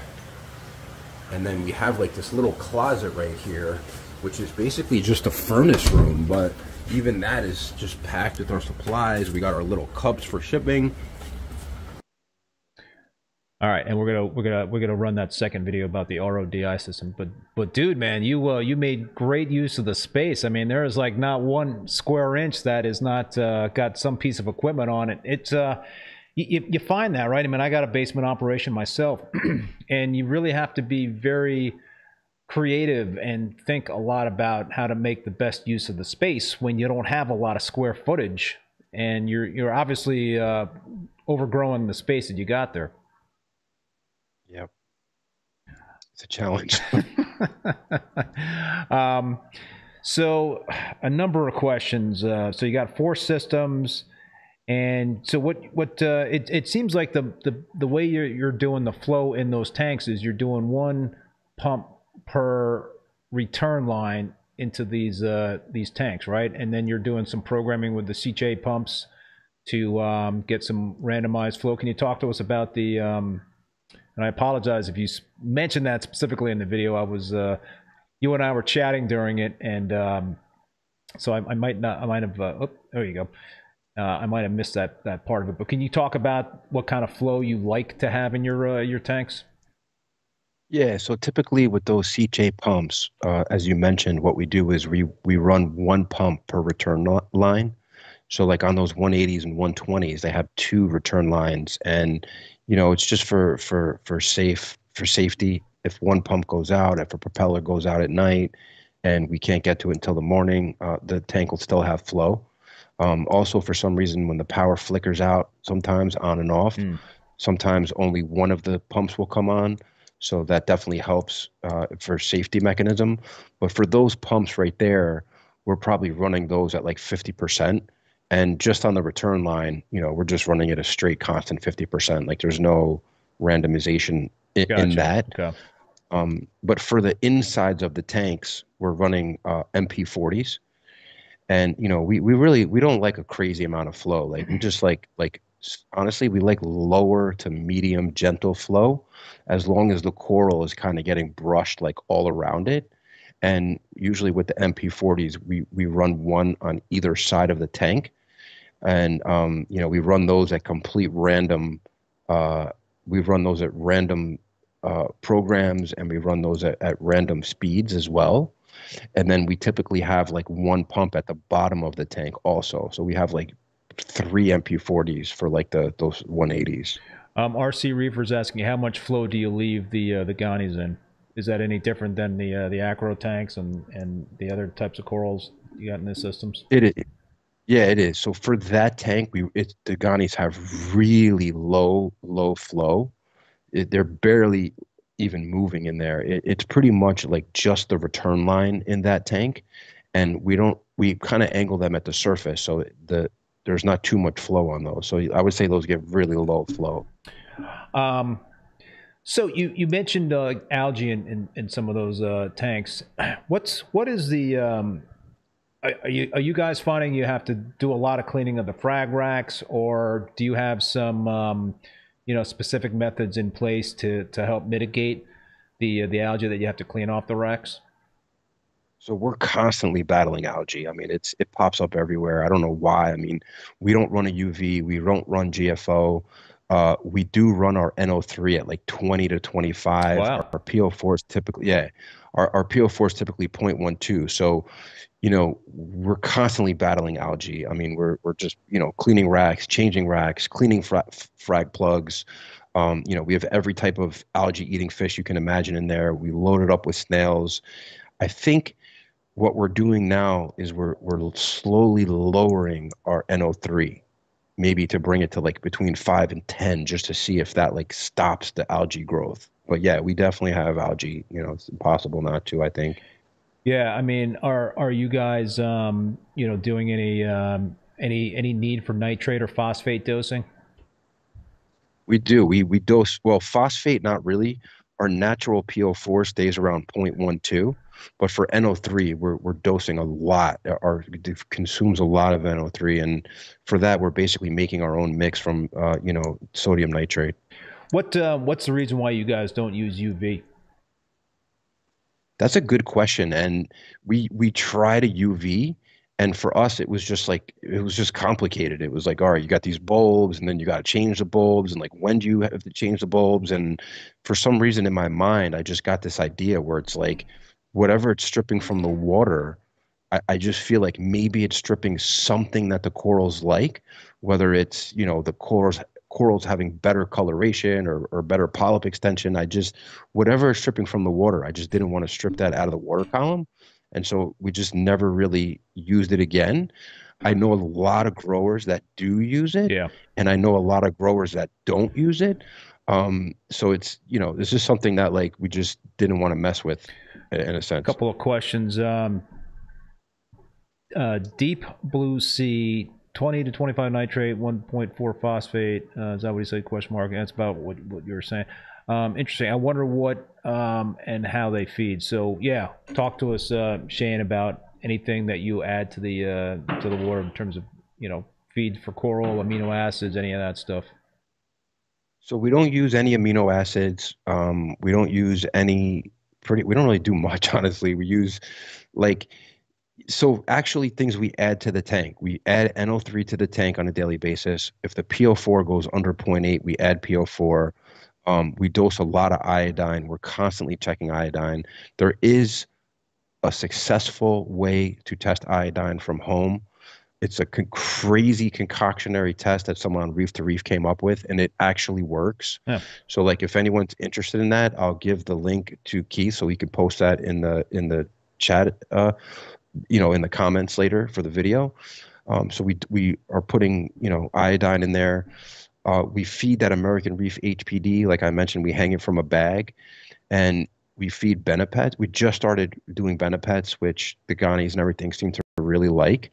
And then we have like this little closet right here, which is basically just a furnace room, but even that is just packed with our supplies. We got our little cups for shipping. All right, and we're gonna run that second video about the RODI system. But dude, man, you made great use of the space. I mean, there is like not one square inch that is not got some piece of equipment on it. It's you find that, right? I mean, I got a basement operation myself, and you really have to be very creative and think a lot about how to make the best use of the space when you don't have a lot of square footage, and you're obviously overgrowing the space that you got there. Yep. It's a challenge. So a number of questions. So you got four systems, and so it seems like the way you're doing the flow in those tanks is you're doing one pump per return line into these tanks, right? And then you're doing some programming with the CJ pumps to get some randomized flow. Can you talk to us about the and I apologize if you mentioned that specifically in the video. I was, you and I were chatting during it, and so I might have missed that part of it. But can you talk about what kind of flow you like to have in your tanks? Yeah. So typically with those CJ pumps, as you mentioned, what we do is we run one pump per return line. So like on those 180s and 120s, they have two return lines, and you know, it's just for safety. If one pump goes out, if a propeller goes out at night, and we can't get to it until the morning, the tank will still have flow. Also, for some reason, when the power flickers out, sometimes on and off, sometimes only one of the pumps will come on. So that definitely helps for safety mechanism. But for those pumps right there, we're probably running those at like 50%. And just on the return line, you know, we're just running at a straight constant 50%. Like there's no randomization in that. Okay. But for the insides of the tanks, we're running MP40s. And, you know, we don't like a crazy amount of flow. Like we just like honestly, we like lower to medium gentle flow as long as the coral is kind of getting brushed like all around it. And usually with the MP40s, we run one on either side of the tank. And, you know, we run those at complete random. We run those at random programs, and we run those at random speeds as well. And then we typically have like one pump at the bottom of the tank also. So we have like three MP40s for like those 180s. RC Reefer's asking, how much flow do you leave the Ghanis in? Is that any different than the acro tanks and the other types of corals you got in the systems? It is, yeah, it is. So for that tank, the Ghanis have really low flow. They're barely even moving in there. It's pretty much like just the return line in that tank, and we kind of angle them at the surface, so there's not too much flow on those. So I would say those get really low flow. So you mentioned algae in some of those tanks. What is the are you guys finding you have to do a lot of cleaning of the frag racks, or do you have some specific methods in place to help mitigate the algae that you have to clean off the racks? So we're constantly battling algae. I mean, it pops up everywhere. I don't know why. I mean, we don't run a UV. We don't run GFO. We do run our NO3 at like 20 to 25. Wow. Our PO4 is typically, our PO4 is typically 0.12. So, we're constantly battling algae. I mean, we're just, cleaning racks, changing racks, cleaning frag plugs. We have every type of algae eating fish you can imagine in there. We load it up with snails. I think what we're doing now is we're slowly lowering our NO3. Maybe to bring it to like between 5 and 10, just to see if that like stops the algae growth. But yeah, we definitely have algae. It's impossible not to, I think. Yeah, I mean, are you guys doing any need for nitrate or phosphate dosing? We do. We dose, well, phosphate not really. Our natural PO4 stays around 0.12. But for NO3, we're dosing a lot. It consumes a lot of NO3, and for that, we're basically making our own mix from sodium nitrate. What's the reason why you guys don't use UV? That's a good question, and we tried a UV, and for us, it was just complicated. It was like, all right, you got these bulbs, and then you got to change the bulbs, and like, when do you have to change the bulbs? And for some reason in my mind, I just got this idea where it's like, whatever it's stripping from the water, I just feel like maybe it's stripping something that the corals like, whether it's, the corals having better coloration or better polyp extension. Whatever it's stripping from the water, I just didn't want to strip that out of the water column. And so we just never really used it again. I know a lot of growers that do use it. Yeah. And I know a lot of growers that don't use it. So it's, this is something that like we just didn't want to mess with. In a sense. A couple of questions. Deep Blue Sea, 20 to 25 nitrate, 1.4 phosphate. Is that what you said? Question mark. That's about what you were saying. Interesting. I wonder what and how they feed. So yeah, talk to us, Shane, about anything that you add to the water in terms of feed for coral, amino acids, any of that stuff. So we don't use any amino acids. We don't use any. We don't really do much, honestly. We use actually things we add to the tank. We add NO3 to the tank on a daily basis. If the PO4 goes under 0.8, we add PO4. We dose a lot of iodine. We're constantly checking iodine. There is a successful way to test iodine from home. It's a crazy concoctionary test that someone on Reef to Reef came up with, and it actually works. Yeah. So, if anyone's interested in that, I'll give the link to Keith so he can post that in the chat, in the comments later for the video. So we are putting iodine in there. We feed that American Reef HPD, like I mentioned. We hang it from a bag, and we feed BenePets. We just started doing BenePets, which the Ghanis and everything seem to really like.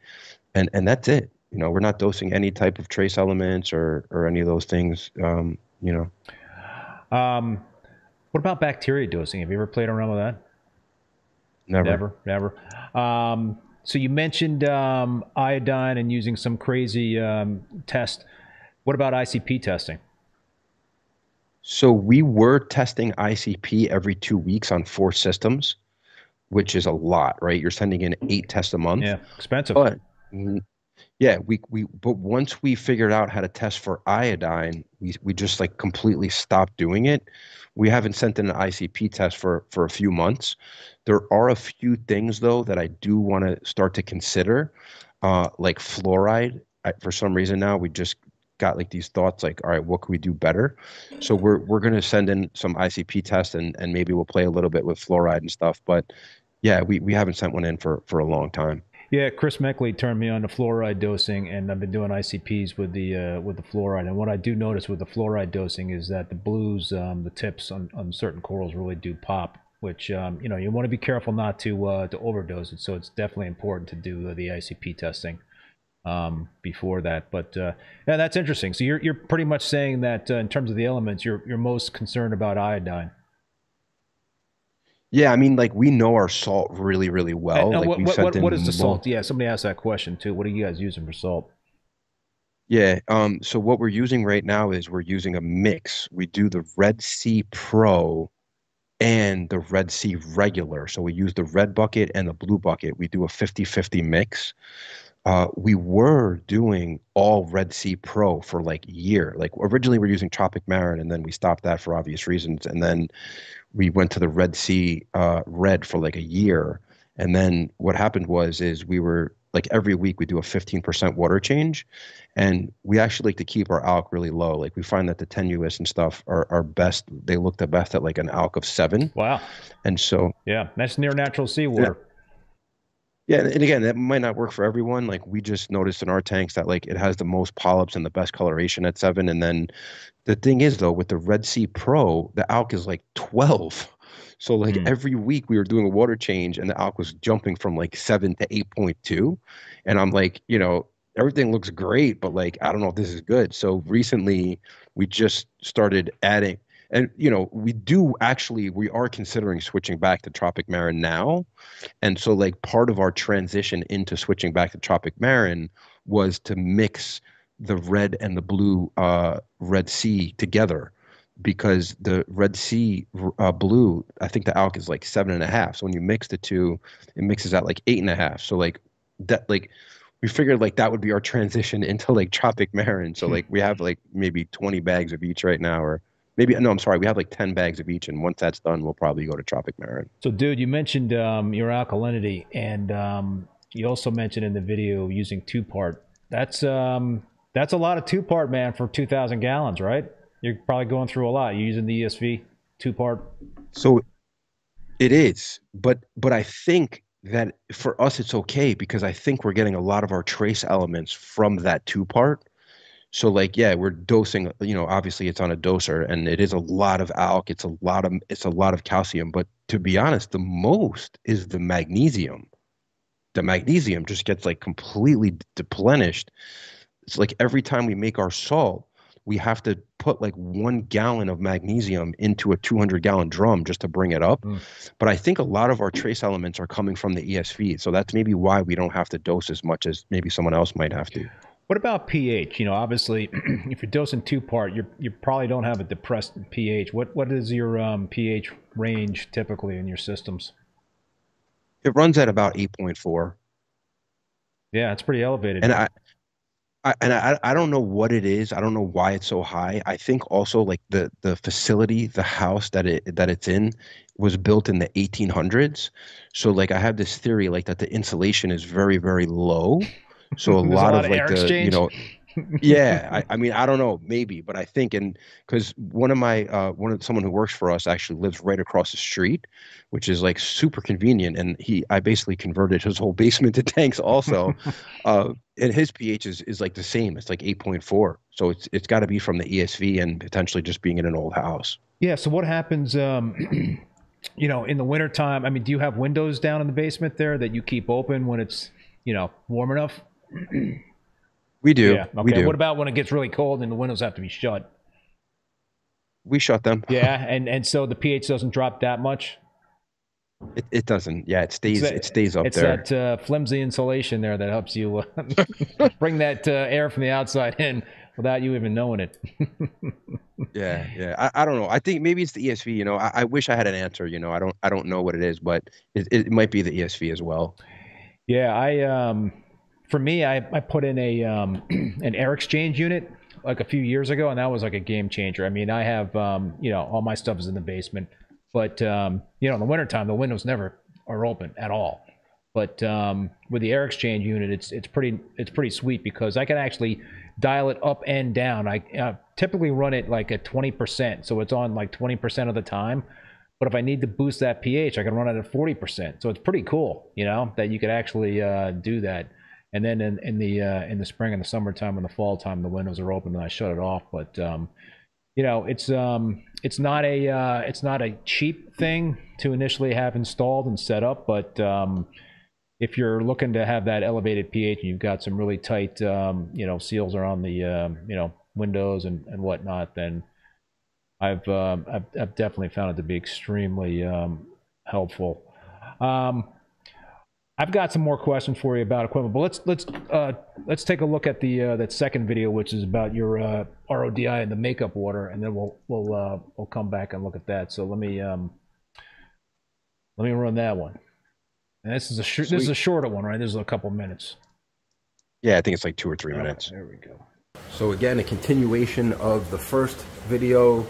And that's it. We're not dosing any type of trace elements or any of those things. What about bacteria dosing? Have you ever played around with that? Never. So you mentioned iodine and using some crazy test. What about ICP testing? So we were testing ICP every 2 weeks on 4 systems, which is a lot, right? You're sending in 8 tests a month. Yeah, expensive. But yeah, but once we figured out how to test for iodine, we just completely stopped doing it. We haven't sent in an ICP test for a few months. There are a few things though that I do want to start to consider, like fluoride. For some reason now we just got these thoughts all right, what can we do better? So we're going to send in some ICP tests and maybe we'll play a little bit with fluoride and stuff. But yeah, we haven't sent one in for a long time. Yeah, Chris Meckley turned me on to fluoride dosing, and I've been doing ICPs with the fluoride. And what I do notice with the fluoride dosing is that the blues, the tips on certain corals really do pop, which you know, you want to be careful not to to overdose it. So it's definitely important to do the ICP testing before that. But yeah, that's interesting. So you're pretty much saying that in terms of the elements, you're most concerned about iodine. Yeah, I mean, like, we know our salt really, really well. And, like, what is the salt? Yeah, somebody asked that question too. What are you guys using for salt? Yeah, so what we're using right now is we're using a mix. We do the Red Sea Pro and the Red Sea Regular. So we use the red bucket and the blue bucket. We do a 50-50 mix. We were doing all Red Sea Pro for like a year. Like, originally we were using Tropic Marin, and then we stopped that for obvious reasons. And then we went to the Red Sea Red for like a year. And then what happened was is we were like, every week we do a 15% water change. And we actually like to keep our alk really low. Like, we find that the tenuous and stuff are best. They look the best at like an alk of 7. Wow. And so, yeah, that's near natural seawater. Yeah. Yeah, and again, that might not work for everyone. Like, we just noticed in our tanks that, like, it has the most polyps and the best coloration at 7. And then the thing is, though, with the Red Sea Pro, the alk is like 12. So, like, every week we were doing a water change, and the alk was jumping from like 7 to 8.2. And I'm like, you know, everything looks great, but, like, I don't know if this is good. So recently we just started adding, and, you know, we do actually, we are considering switching back to Tropic Marin now. And so, like, part of our transition into switching back to Tropic Marin was to mix the red and the blue Red Sea together, because the Red Sea blue, I think the alk is like 7.5. So when you mix the two, it mixes at like 8.5. So, like, that, like, we figured, like, that would be our transition into, like, Tropic Marin. So, like, we have like maybe 20 bags of each right now, or maybe, no, I'm sorry, we have like 10 bags of each, and once that's done, we'll probably go to Tropic Marin. So, dude, you mentioned your alkalinity, and you also mentioned in the video using 2-part. That's a lot of 2-part, man, for 2,000 gallons, right? You're probably going through a lot. You're using the ESV 2-part. So it is, but I think that for us it's okay, because I think we're getting a lot of our trace elements from that 2-part. So, like, yeah, we're dosing, you know, obviously it's on a doser, and it is a lot of alk. It's a lot of calcium. But to be honest, the most is the magnesium. The magnesium just gets, like, completely deplenished. It's like every time we make our salt, we have to put like 1 gallon of magnesium into a 200-gallon drum just to bring it up. But I think a lot of our trace elements are coming from the ESV. So that's maybe why we don't have to dose as much as maybe someone else might have to. What about pH? You know, obviously, if you're dosing 2-part, you probably don't have a depressed pH. What is your pH range typically in your systems? It runs at about 8.4. Yeah, it's pretty elevated. And I don't know what it is. I don't know why it's so high. I think also, like, the facility, the house that it's in, was built in the 1800s. So, like, I have this theory, like, that the insulation is very, very low. So a lot of, like, the exchange. You know, yeah, I mean, I don't know, maybe, but I think, and because someone who works for us actually lives right across the street, which is, like, super convenient. And I basically converted his whole basement to tanks also. And his pH is like the same. It's like 8.4. So it's gotta be from the ESV and potentially just being in an old house. Yeah. So what happens, you know, in the wintertime? I mean, do you have windows down in the basement there that you keep open when it's, you know, warm enough? We do. Yeah, okay. We do. What about when it gets really cold and the windows have to be shut? We shut them. Yeah, and so the pH doesn't drop that much? It doesn't. Yeah, it stays up there. It's that flimsy insulation there that helps you bring that air from the outside in without you even knowing it. Yeah. I don't know. I think maybe it's the ESV, you know. I wish I had an answer, you know. I don't know what it is, but it might be the ESV as well. Yeah, for me, I put in a an air exchange unit like a few years ago, and that was like a game changer. I mean, I have you know, all my stuff is in the basement, but you know, in the wintertime the windows never are open at all. But with the air exchange unit, it's pretty sweet, because I can actually dial it up and down. I typically run it like at 20%, so it's on like 20% of the time. But if I need to boost that pH, I can run it at 40%. So it's pretty cool, you know, that you could actually do that. And then in the spring and the summertime and the fall time, the windows are open and I shut it off. But you know, it's not a cheap thing to initially have installed and set up. But if you're looking to have that elevated pH and you've got some really tight, you know, seals around the, you know, windows and whatnot, then I've definitely found it to be extremely helpful. I've got some more questions for you about equipment, but let's take a look at the that second video, which is about your RODI and the makeup water, and then we'll come back and look at that. So let me run that one. And this is a shorter one, right? This is a couple minutes. Yeah, I think it's like 2 or 3 minutes. Right, there we go. So again, a continuation of the first video,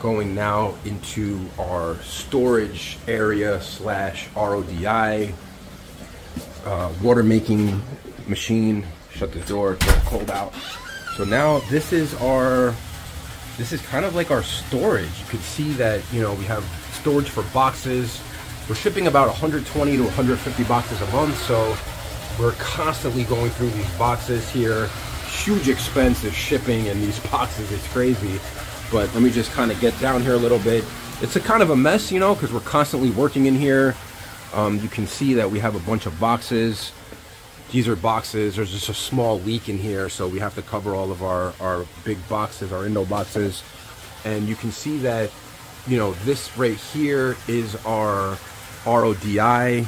going now into our storage area slash RODI water making machine. Shut this door, it's cold out. So now this is kind of like our storage. You can see that, you know, we have storage for boxes. We're shipping about 120 to 150 boxes a month, so we're constantly going through these boxes here. Huge expense of shipping in these boxes, it's crazy. But let me just kind of get down here a little bit. It's a kind of a mess, you know, because we're constantly working in here. You can see that we have a bunch of boxes. These are boxes. There's just a small leak in here, so we have to cover all of our big boxes, our endo boxes. And you can see that, you know, this right here is our RODI,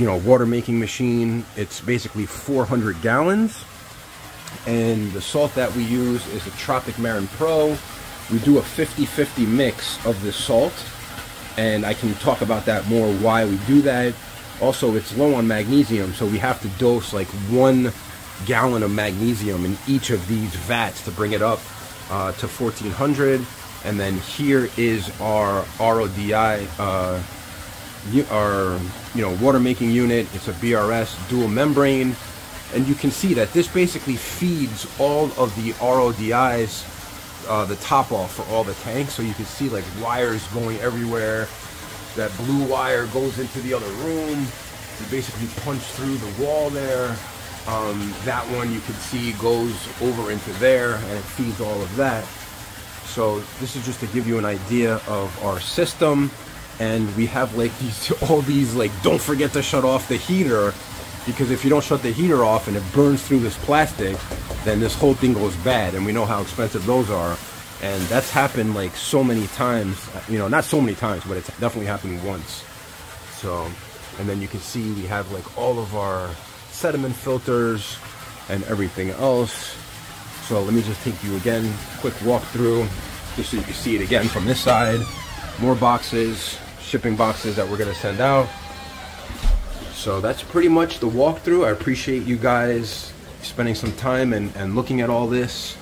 you know, water making machine. It's basically 400 gallons. And the salt that we use is a Tropic Marin Pro. We do a 50-50 mix of this salt. And I can talk about that more, why we do that. Also, it's low on magnesium, so we have to dose like 1 gallon of magnesium in each of these vats to bring it up to 1400. And then here is our RODI, our, you know, water making unit. It's a BRS dual membrane. And you can see that this basically feeds all of the RODIs, the top off for all the tanks. So you can see like wires going everywhere. That blue wire goes into the other room. You basically punch through the wall there. That one you can see goes over into there and it feeds all of that. So this is just to give you an idea of our system. And we have like these, all these like, don't forget to shut off the heater, because if you don't shut the heater off and it burns through this plastic, then this whole thing goes bad, and we know how expensive those are. And that's happened like so many times, you know, not so many times, but it's definitely happened once. So, and then you can see we have like all of our sediment filters and everything else. So let me just take you again, quick walkthrough, just so you can see it again from this side. More boxes, shipping boxes that we're gonna send out. So that's pretty much the walkthrough. I appreciate you guys spending some time and looking at all this.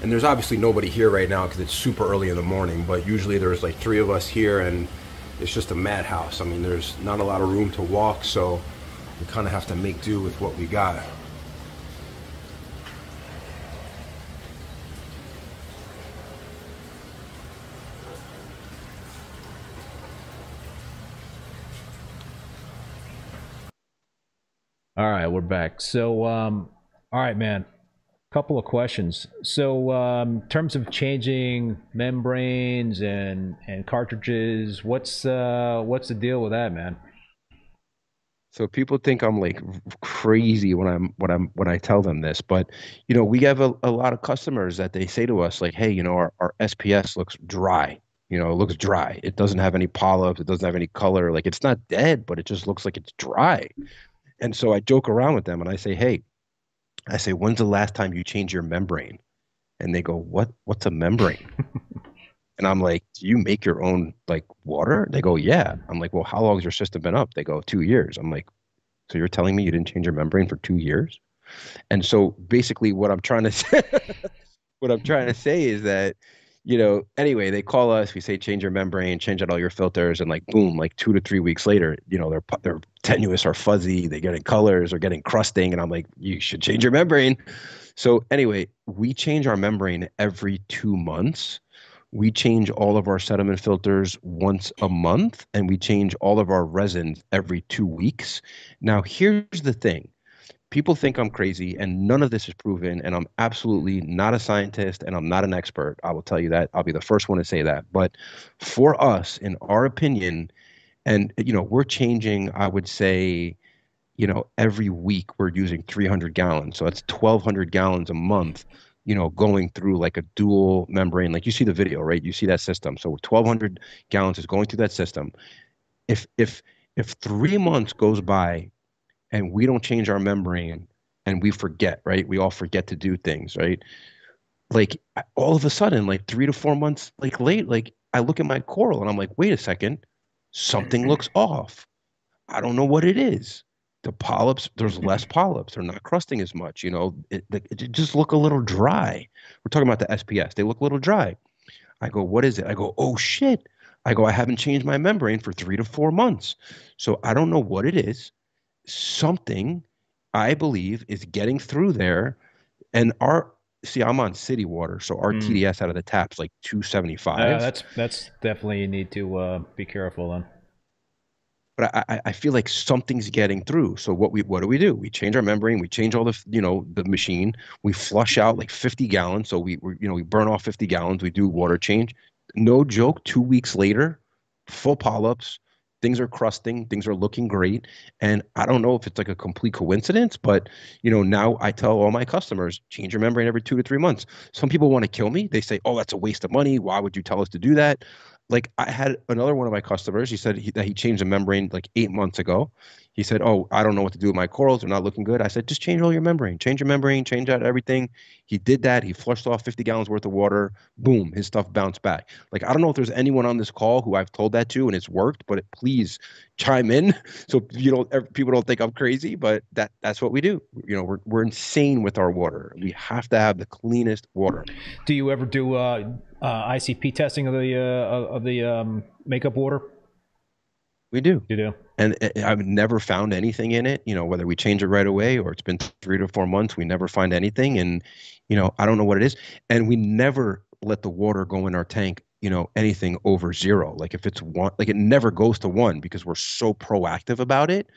And there's obviously nobody here right now because it's super early in the morning, but usually there's like 3 of us here and it's just a madhouse. I mean, there's not a lot of room to walk, so we kind of have to make do with what we got. All right, we're back. So, all right, man, a couple of questions. So, in terms of changing membranes and cartridges, what's the deal with that, man? So people think I'm like crazy when I tell them this, but you know, we have a lot of customers that they say to us like, hey, you know, our SPS looks dry. You know, it looks dry. It doesn't have any polyps. It doesn't have any color. Like it's not dead, but it just looks like it's dry. And so I joke around with them and I say, hey, I say, when's the last time you changed your membrane? And they go, what's a membrane? And I'm like, do you make your own like water? They go, yeah. I'm like, well, how long has your system been up? They go, 2 years. I'm like, so you're telling me you didn't change your membrane for 2 years? And so basically what I'm trying to say, what I'm trying to say is that, you know, anyway, they call us, we say, change your membrane, change out all your filters. And like, boom, like 2 to 3 weeks later, you know, they're tenuous or fuzzy. They get in colors or getting crusting. And I'm like, you should change your membrane. So anyway, we change our membrane every 2 months. We change all of our sediment filters once a month, and we change all of our resins every 2 weeks. Now, here's the thing. People think I'm crazy, and none of this is proven, and I'm absolutely not a scientist, and I'm not an expert. I will tell you that. I'll be the first one to say that. But for us, in our opinion, and, you know, we're changing, I would say, you know, every week we're using 300 gallons. So that's 1,200 gallons a month, you know, going through like a dual membrane. Like you see the video, right? You see that system. So 1,200 gallons is going through that system. If 3 months goes by and we don't change our membrane and we forget, right? We all forget to do things, right? Like all of a sudden, like 3 to 4 months like late, like I look at my coral and I'm like, wait a second, something looks off. I don't know what it is. The polyps, there's less polyps. They're not crusting as much. You know, it just look a little dry. We're talking about the SPS. They look a little dry. I go, what is it? I go, oh, shit. I go, I haven't changed my membrane for 3 to 4 months. So I don't know what it is. Something, I believe, is getting through there. And our, see, I'm on city water. So our TDS out of the tap's like 275. That's definitely, you need to be careful then. But I feel like something's getting through. So what do we do? We change our membrane. We change all the, you know, the machine. We flush out like 50 gallons. So we burn off 50 gallons. We do water change. No joke. 2 weeks later, full polyps. Things are crusting. Things are looking great. And I don't know if it's like a complete coincidence, but, you know, now I tell all my customers, change your membrane every 2 to 3 months. Some people want to kill me. They say, oh, that's a waste of money. Why would you tell us to do that? Like I had another one of my customers, he said that he changed the membrane like 8 months ago. He said, oh, I don't know what to do with my corals. They're not looking good. I said, just change all your membrane. Change your membrane. Change out everything. He did that. He flushed off 50 gallons worth of water. Boom. His stuff bounced back. Like, I don't know if there's anyone on this call who I've told that to and it's worked, but please chime in. So people don't think I'm crazy, but that's what we do. You know, we're insane with our water. We have to have the cleanest water. Do you ever do ICP testing of the makeup water? We do. You do. And I've never found anything in it, you know, whether we change it right away or it's been 3 to 4 months, we never find anything. And, you know, I don't know what it is. And we never let the water go in our tank, you know, anything over zero. Like if it's one, like it never goes to one because we're so proactive about it.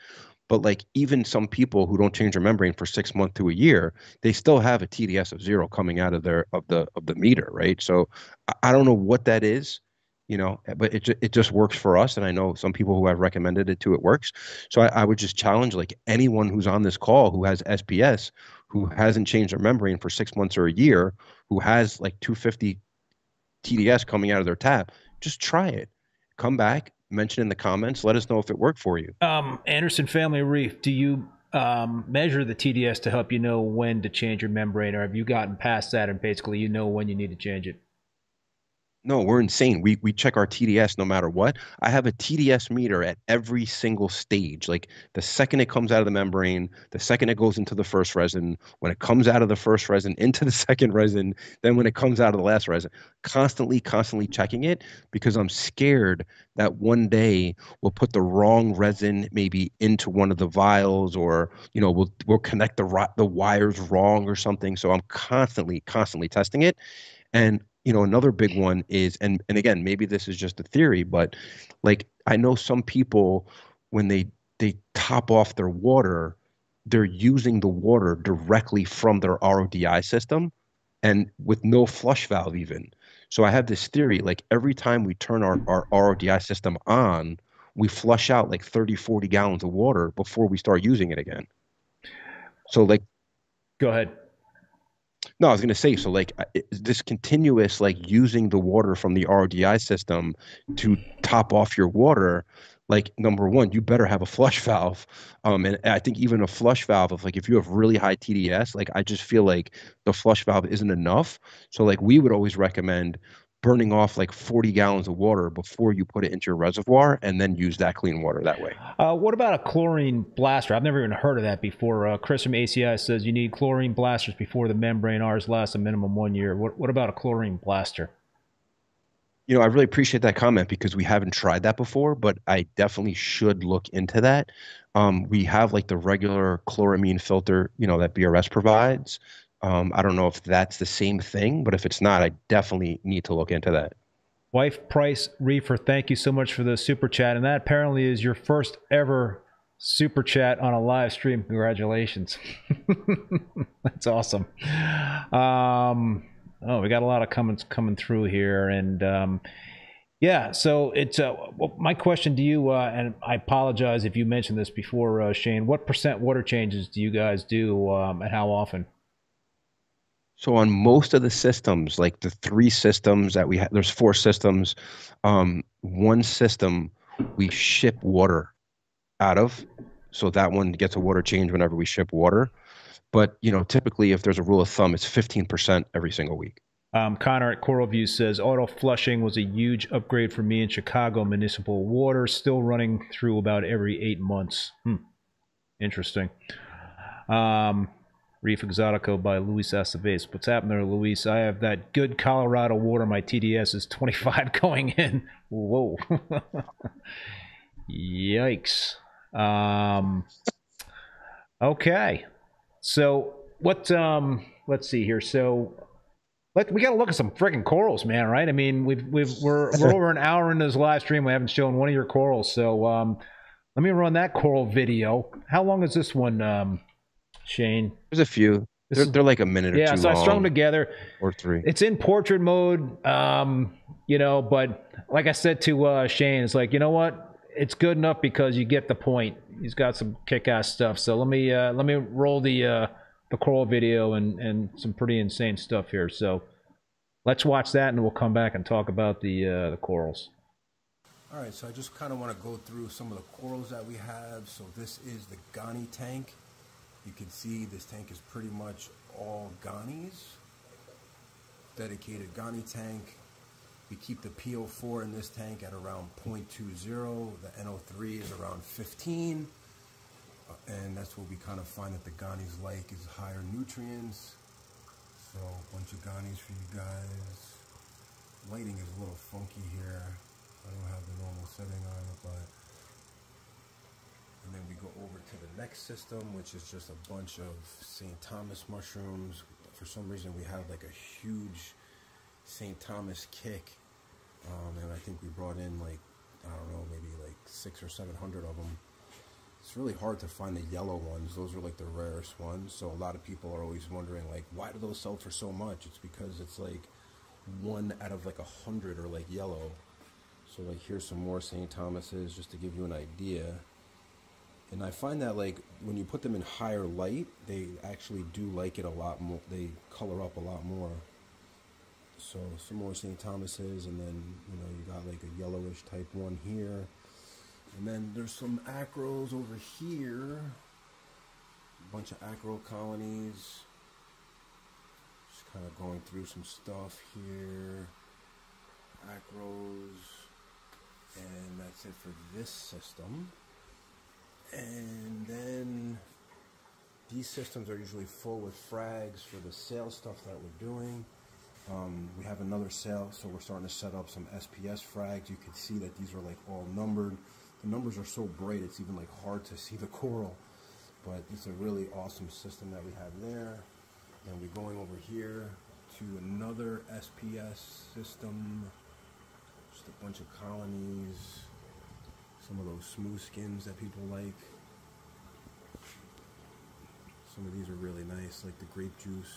But like even some people who don't change their membrane for 6 months to a year, they still have a TDS of zero coming out of their of the meter, right? So I don't know what that is, you know, but it just works for us. And I know some people who I've recommended it to, it works. So I would just challenge like anyone who's on this call who has SPS, who hasn't changed their membrane for 6 months or a year, who has like 250 TDS coming out of their tap, just try it. Come back. Mention in the comments. Let us know if it worked for you. Anderson Family Reef, do you measure the TDS to help you know when to change your membrane, or have you gotten past that and basically you know when you need to change it? No, we're insane. We check our TDS no matter what. I have a TDS meter at every single stage. Like the second it comes out of the membrane, the second it goes into the first resin, when it comes out of the first resin into the second resin, then when it comes out of the last resin, constantly checking it because I'm scared that one day we'll put the wrong resin maybe into one of the vials, or, you know, we'll connect the wires wrong or something. So I'm constantly testing it. And you know, another big one is, and again, maybe this is just a theory, but like I know some people when they top off their water, they're using the water directly from their RODI system and with no flush valve even. So I have this theory, like every time we turn our RODI system on, we flush out like 30, 40 gallons of water before we start using it again. So like, go ahead. No, I was going to say, so like this continuous, like using the water from the RODI system to top off your water, like number one, you better have a flush valve. And I think even a flush valve of like, if you have really high TDS, like I just feel like the flush valve isn't enough. So like we would always recommend burning off like 40 gallons of water before you put it into your reservoir and then use that clean water that way. What about a chlorine blaster? I've never even heard of that before. Chris from ACI says you need chlorine blasters before the membrane. Ours lasts a minimum 1 year. What about a chlorine blaster? You know, I really appreciate that comment because we haven't tried that before, but I definitely should look into that. We have like the regular chloramine filter, you know, that BRS provides. I don't know if that's the same thing, but if it's not, I definitely need to look into that. Wife Price Reefer, thank you so much for the super chat. And that apparently is your first ever super chat on a live stream. Congratulations. That's awesome. Oh, we got a lot of comments coming through here. And yeah, so it's my question to you, and I apologize if you mentioned this before, Shane, what % water changes do you guys do and how often? So on most of the systems, like the three systems that we have, there's four systems. One system we ship water out of, so that one gets a water change whenever we ship water. But you know, typically, if there's a rule of thumb, it's 15% every single week. Connor at Coral View says auto flushing was a huge upgrade for me in Chicago municipal water. Still running through about every 8 months. Interesting. Reef Exotico by Luis Aceves. What's happening there, Luis? I have that good Colorado water. My TDS is 25 going in. Whoa. Yikes. Okay. So what, let's see here. So we got to look at some freaking corals, man, right? I mean, we're over an hour into this live stream. We haven't shown one of your corals. So let me run that coral video. How long is this one? Shane, there's a few. They're like a minute or two. Yeah, so I strung them together. Or three. It's in portrait mode, you know. But like I said to Shane, it's like, you know what? It's good enough because you get the point. He's got some kick-ass stuff. So let me roll the coral video and some pretty insane stuff here. So let's watch that, and we'll come back and talk about the corals. All right. So I just kind of want to go through some of the corals that we have. So this is the Gani tank. You can see this tank is pretty much all Gani's, dedicated Gani tank. We keep the PO4 in this tank at around 0.20, the NO3 is around 15, and that's what we kind of find that the Gani's like is higher nutrients. So a bunch of Gani's for you guys. Lighting is a little funky here. I don't have the normal setting on it, but. And then we go over to the next system, which is just a bunch of St. Thomas mushrooms. For some reason, we have like a huge St. Thomas kick. And I think we brought in like, I don't know, maybe like 600 or 700 of them. It's really hard to find the yellow ones. Those are like the rarest ones. So a lot of people are always wondering like, why do those sell for so much? It's because it's like 1 out of like 100 are like yellow. So like here's some more St. Thomases just to give you an idea. And I find that like when you put them in higher light, they actually do like it a lot more. They color up a lot more. So some more St. Thomases, and then you know you got like a yellowish type one here, and then there's some acros over here. A bunch of acro colonies. Just kind of going through some stuff here. Acros, and that's it for this system. And then these systems are usually full with frags for the sale stuff that we're doing. We have another sale, so we're starting to set up some SPS frags. You can see that these are like all numbered. The numbers are so bright, it's even like hard to see the coral. But it's a really awesome system that we have there. And we're going over here to another SPS system. Just a bunch of colonies. Some of those smooth skins that people like. Some of these are really nice, like the grape juice.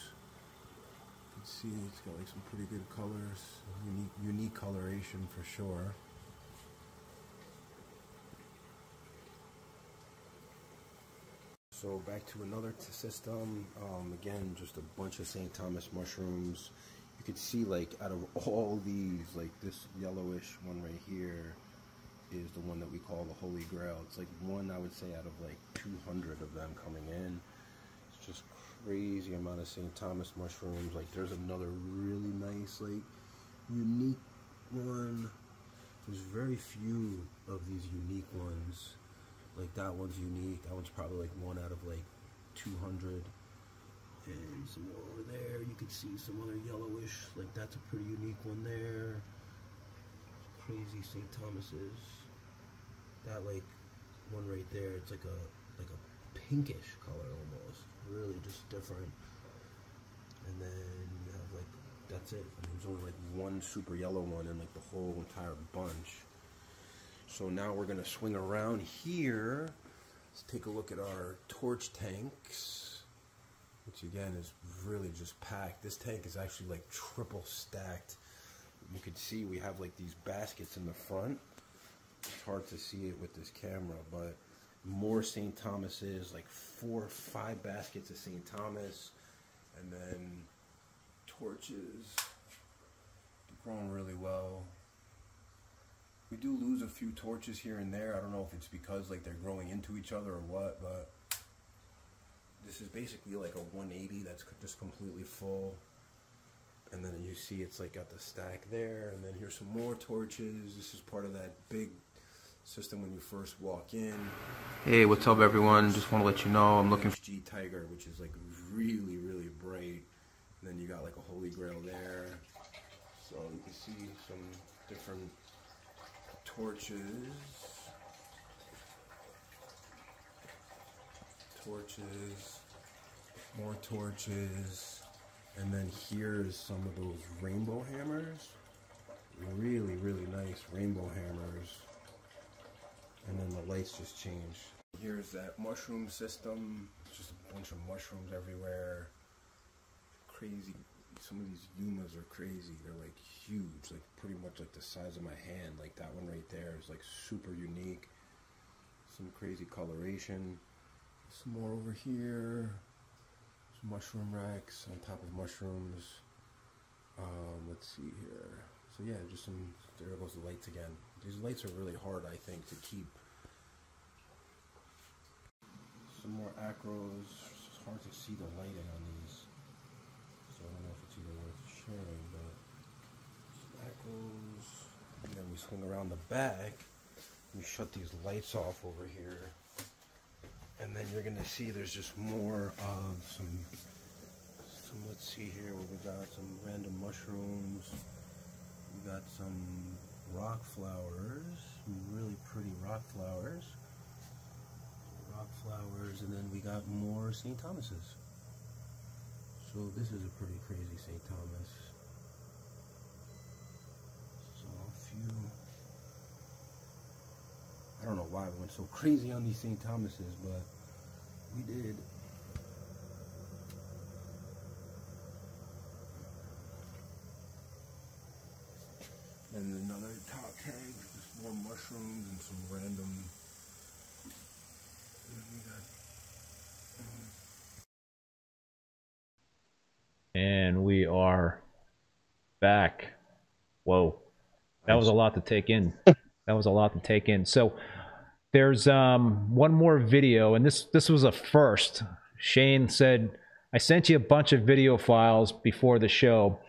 You can see it's got like some pretty good colors, unique coloration for sure. So back to another system. Again, just a bunch of St. Thomas mushrooms. You can see like out of all these, like this yellowish one right here is the one that we call the Holy Grail. It's like one, I would say, out of like 200 of them coming in. It's just crazy amount of St. Thomas mushrooms. Like there's another really nice, like unique one. There's very few of these unique ones. Like that one's unique. That one's probably like 1 out of like 200. And some more over there. You can see some other yellowish. Like that's a pretty unique one there. Crazy St. Thomas's. That like one right there, it's like a pinkish color almost. Really just different. and then I was like, that's it. I mean, there's only like one super yellow one in like the whole entire bunch. So now we're gonna swing around here. Let's take a look at our torch tanks, which again is really just packed. This tank is actually like triple stacked. You can see we have like these baskets in the front. It's hard to see it with this camera, but more St. Thomas's, like 4 or 5 baskets of St. Thomas, and then torches. Growing really well. We do lose a few torches here and there. I don't know if it's because like they're growing into each other or what, but this is basically like a 180 that's just completely full. And then you see it's like got the stack there, and then here's some more torches. This is part of that big system when you first walk in. Hey, what's up everyone? Just want to let you know I'm looking for G Tiger, which is like really, really bright. And then you got like a Holy Grail there. So you can see some different torches, more torches, and then here's some of those rainbow hammers, really, really nice rainbow hammers, and then the lights just change. Here's that mushroom system, just a bunch of mushrooms everywhere, crazy. Some of these yumas are crazy. They're like huge, like pretty much like the size of my hand. Like that one right there is like super unique. Some crazy coloration. Some more over here. Some mushroom racks on top of mushrooms. Let's see here. So yeah, just some, there goes the lights again. These lights are really hard, I think, to keep. Some more acros. It's hard to see the lighting on these. And then we swing around the back, we shut these lights off over here, and then you're gonna see there's just more of some let's see here, we got some random mushrooms, we got some rock flowers, some really pretty rock flowers, and then we got more St. Thomas's. So this is a pretty crazy St. Thomas. So a few, I don't know why we went so crazy on these St. Thomas's, but we did. And another top tank, just more mushrooms and some random. And we got. And we are back. Whoa, that was a lot to take in. That was a lot to take in. So there's one more video, and this was a first. Shane said, I sent you a bunch of video files before the show,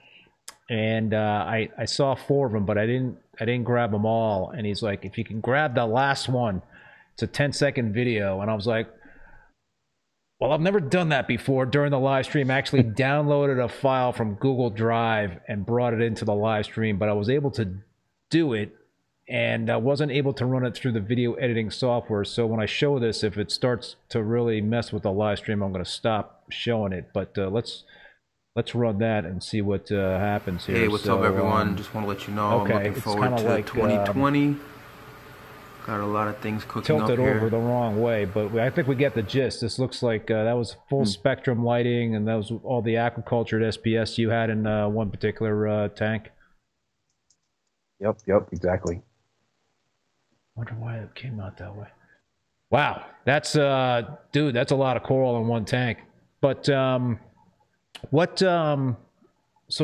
and I saw 4 of them, but I didn't grab them all. And he's like, if you can grab the last one, it's a 10-second video. And I was like, well, I've never done that before during the live stream. I actually downloaded a file from Google Drive and brought it into the live stream, but I was able to do it, and I wasn't able to run it through the video editing software. So when I show this, if it starts to really mess with the live stream, I'm going to stop showing it. But let's run that and see what happens here. Hey, what's up, everyone? Just want to let you know I'm looking forward to like, 2020. Got a lot of things cooking up here. Tilted over the wrong way, but I think we get the gist. This looks like that was full spectrum lighting, and that was all the aquaculture at SPS you had in one particular tank. Yep, exactly. Wonder why it came out that way. Wow, that's dude, that's a lot of coral in one tank. But so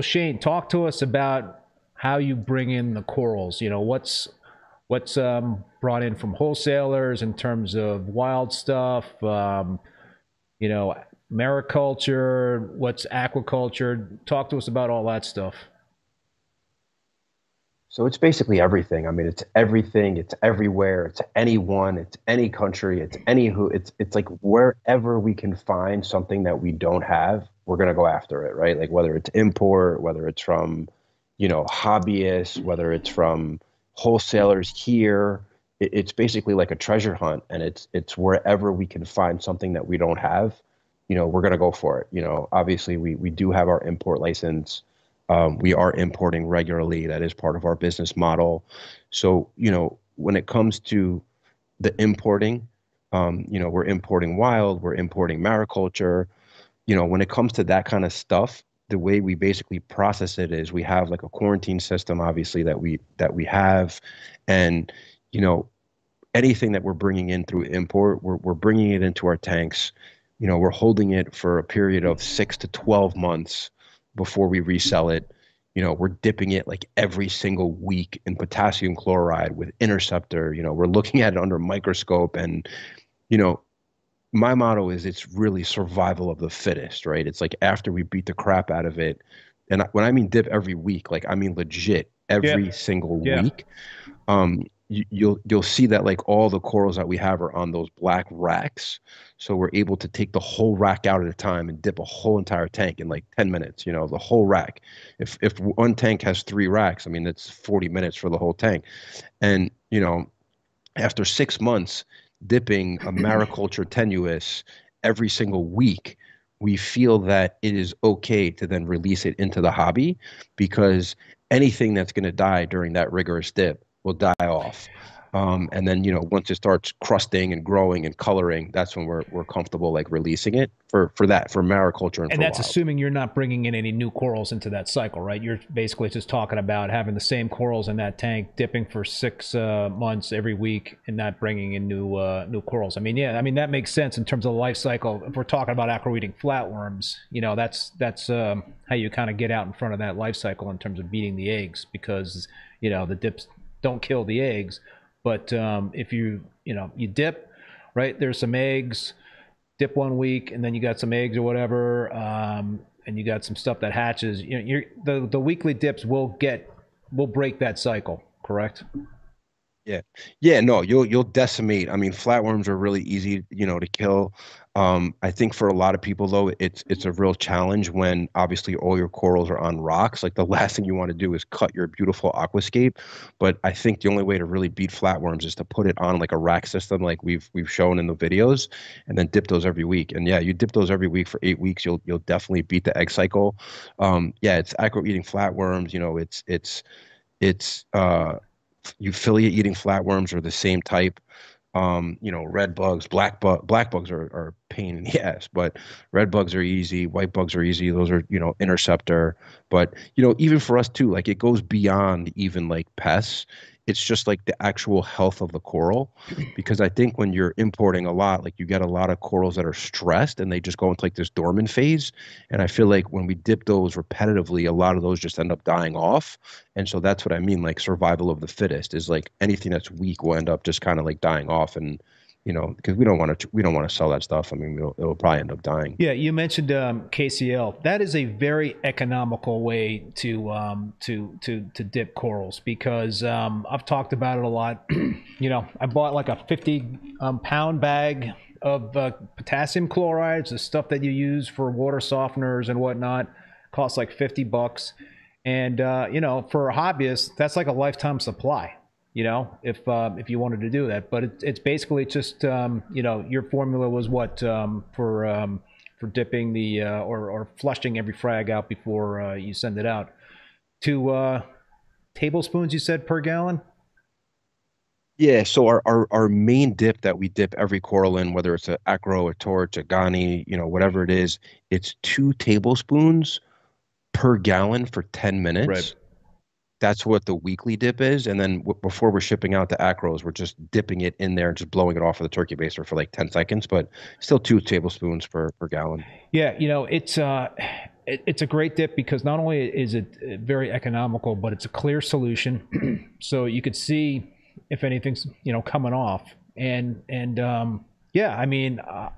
Shane, talk to us about how you bring in the corals. You know, what's brought in from wholesalers in terms of wild stuff, you know, mariculture, what's aquaculture? Talk to us about all that stuff. So it's basically everything. I mean, it's everything. It's everywhere. It's anyone. It's any country. It's any who. It's like wherever we can find something that we don't have, we're going to go after it, right? Like whether it's import, whether it's from, you know, hobbyists, whether it's from wholesalers here. It's basically like a treasure hunt, and it's wherever we can find something that we don't have, we're going to go for it. Obviously we do have our import license. We are importing regularly. That is part of our business model. So, when it comes to the importing, we're importing wild, we're importing mariculture. When it comes to that kind of stuff, the way we basically process it is we have like a quarantine system, obviously, that we have. And, anything that we're bringing in through import, we're bringing it into our tanks. We're holding it for a period of 6 to 12 months before we resell it. We're dipping it like every single week in potassium chloride with Interceptor. We're looking at it under a microscope. And, my motto is it's really survival of the fittest, right? It's like after we beat the crap out of it. And when I mean dip every week, like I mean legit every single week, you'll see that like all the corals that we have are on those black racks. So we're able to take the whole rack out at a time and dip a whole entire tank in like 10 minutes, the whole rack. If one tank has 3 racks, I mean, that's 40 minutes for the whole tank. And, after 6 months dipping a mariculture tenuous every single week, we feel that it is okay to then release it into the hobby, because anything that's going to die during that rigorous dip will die off. And then, once it starts crusting and growing and coloring, that's when we're comfortable like releasing it for mariculture. And that's wild. Assuming you're not bringing in any new corals into that cycle, right? You're basically just talking about having the same corals in that tank, dipping for 6 months every week and not bringing in new corals. I mean, that makes sense in terms of the life cycle. If we're talking about acro-eating flatworms, that's how you kind of get out in front of that life cycle in terms of beating the eggs, because, the dips don't kill the eggs. But if you dip, right, there's some eggs, dip 1 week, and then you got some eggs or whatever, and you got some stuff that hatches. The weekly dips will break that cycle, correct? Yeah, no, you'll decimate. I mean, flatworms are really easy, to kill. I think for a lot of people though, it's a real challenge when obviously all your corals are on rocks. Like the last thing you want to do is cut your beautiful aquascape. But I think the only way to really beat flatworms is to put it on like a rack system, like we've shown in the videos, and then dip those every week. And yeah, you dip those every week for 8 weeks. You'll definitely beat the egg cycle. It's acro-eating flatworms. Euphilia eating flatworms are the same type. Red bugs, black bugs are a pain in the ass, but red bugs are easy. White bugs are easy. Those are, Interceptor. But, even for us too, like it goes beyond even like pests. It's just like the actual health of the coral, because I think when you're importing a lot, like you get a lot of corals that are stressed and they just go into like this dormant phase. And I feel like when we dip those repetitively, a lot of those just end up dying off. And so that's what I mean, like survival of the fittest is like anything that's weak will end up just kind of like dying off. And because we don't want to sell that stuff. I mean, it'll probably end up dying. Yeah, you mentioned KCL. That is a very economical way to dip corals, because I've talked about it a lot. I bought like a 50-pound bag of potassium chlorides, the stuff that you use for water softeners and whatnot. Costs like $50, and for a hobbyist, that's like a lifetime supply. If you wanted to do that. But it's basically just, your formula was what for dipping the or flushing every frag out before you send it out. 2 tablespoons, you said, per gallon? Yeah, so our main dip that we dip every coral in, whether it's an acro, a torch, a gani, whatever it is, it's 2 tablespoons per gallon for 10 minutes. Right. That's what the weekly dip is. And then before we're shipping out the acros, we're just dipping it in there and just blowing it off of the turkey baster for like 10 seconds, but still 2 tablespoons per gallon. Yeah. It's a great dip, because not only is it very economical, but it's a clear solution. So you could see if anything's, coming off.